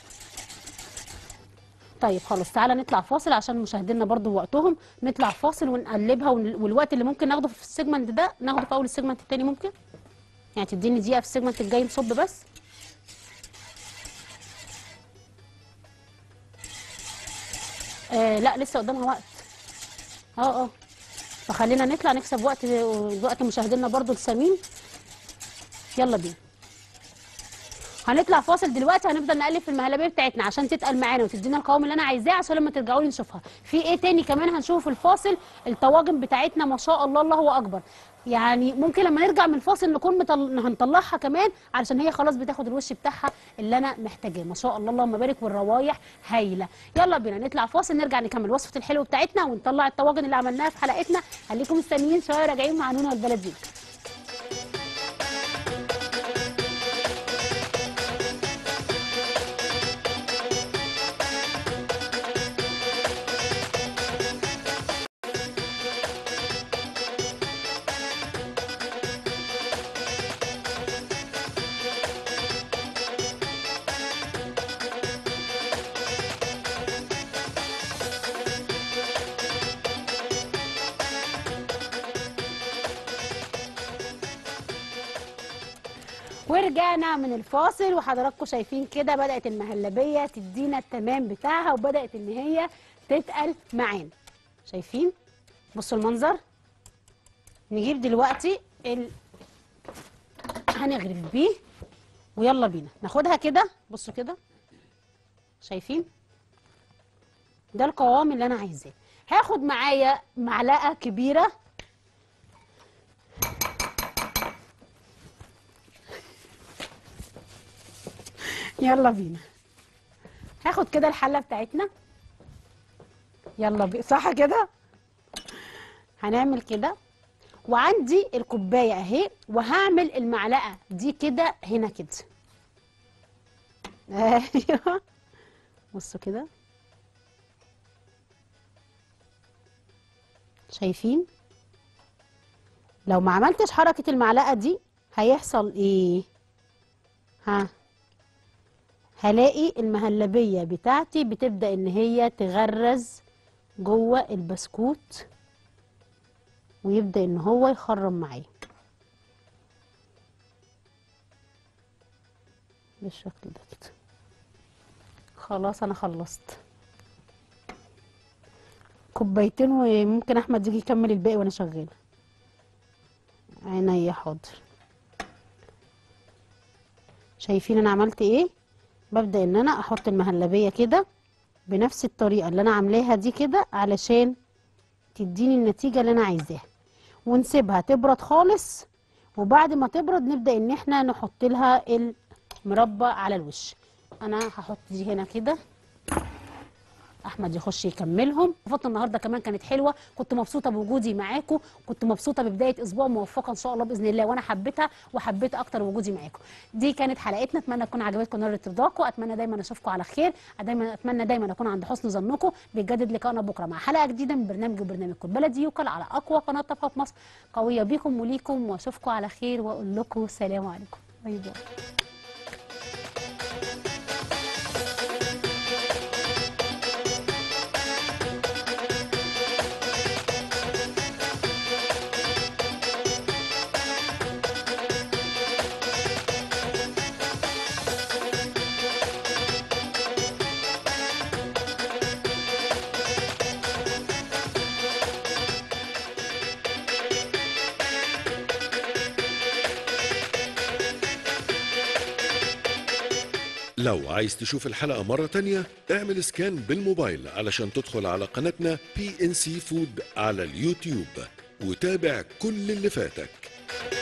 طيب خلاص تعالى نطلع فاصل عشان مشاهدينا برضو وقتهم، نطلع فاصل ونقلبها، والوقت اللي ممكن ناخده في السيجمنت ده ناخده في اول السيجمنت التاني ممكن؟ يعني تديني دقيقة في السيجمنت الجاي نصب بس. لا لسه قدامها وقت. فخلينا نطلع نكسب وقت مشاهدينا برضو السمين. يلا بينا. هنطلع فاصل دلوقتي، هنفضل نقلب في المهلبيه بتاعتنا عشان تتقل معانا وتدينا القوام اللي انا عايزاه، عشان لما ترجعوا لي نشوفها في ايه تاني كمان هنشوفه في الفاصل. الطواجن بتاعتنا ما شاء الله الله اكبر، يعني ممكن لما نرجع من الفاصل نكون هنطلعها كمان علشان هي خلاص بتاخد الوش بتاعها اللي انا محتاجاه ما شاء الله اللهم بارك، والروايح هايله. يلا بينا نطلع فاصل نرجع نكمل وصفه الحلو بتاعتنا ونطلع الطواجن اللي عملناها في حلقتنا. خليكم مستنيين شويه راجعين مع نونا والبلدية. ورجعنا من الفاصل وحضراتكم شايفين كده بدأت المهلبية تدينا التمام بتاعها وبدأت ان هي تتقل معانا. شايفين؟ بصوا المنظر. نجيب دلوقتي هنغرف بيه ويلا بينا ناخدها كده. بصوا كده شايفين؟ ده القوام اللي انا عايزاه. هاخد معايا معلقة كبيرة يلا بينا. هاخد كده الحلة بتاعتنا يلا بينا صح كده. هنعمل كده وعندي الكوباية اهي وهعمل المعلقة دي كده هنا كده. ايوه بصوا كده شايفين؟ لو ما عملتش حركة المعلقة دي هيحصل ايه؟ ها هلاقي المهلبية بتاعتي بتبدأ ان هي تغرز جوه البسكوت ويبدأ ان هو يخرم معايا بالشكل ده كده. خلاص انا خلصت كوبايتين وممكن احمد يجي يكمل الباقي وانا شغاله. عينيا حاضر. شايفين انا عملت ايه؟ ببدا ان انا احط المهلبيه كده بنفس الطريقه اللي انا عاملاها دي كده علشان تديني النتيجه اللي انا عايزاها ونسيبها تبرد خالص. وبعد ما تبرد نبدا ان احنا نحط لها المربى على الوش. انا هحط دي هنا كده احمد يخش يكملهم. وصفتنا النهارده كمان كانت حلوه، كنت مبسوطه بوجودي معاكم، كنت مبسوطه ببدايه اسبوع موفقه ان شاء الله باذن الله، وانا حبيتها وحبيت اكتر وجودي معاكم. دي كانت حلقتنا، اتمنى تكون عجبتكم ونالت ترضاكم، اتمنى دايما اشوفكم على خير، اتمنى دايما اكون عند حسن ظنكم. بنجدد لقائنا بكره مع حلقه جديده من برنامجكم البلدي يوكل على اقوى قناه طبخه في مصر. قويه بيكم وليكم، واشوفكم على خير واقول لكم سلام عليكم. باي باي. لو عايز تشوف الحلقة مرة تانية اعمل سكان بالموبايل علشان تدخل على قناتنا بي ان سي فود على اليوتيوب وتابع كل اللي فاتك.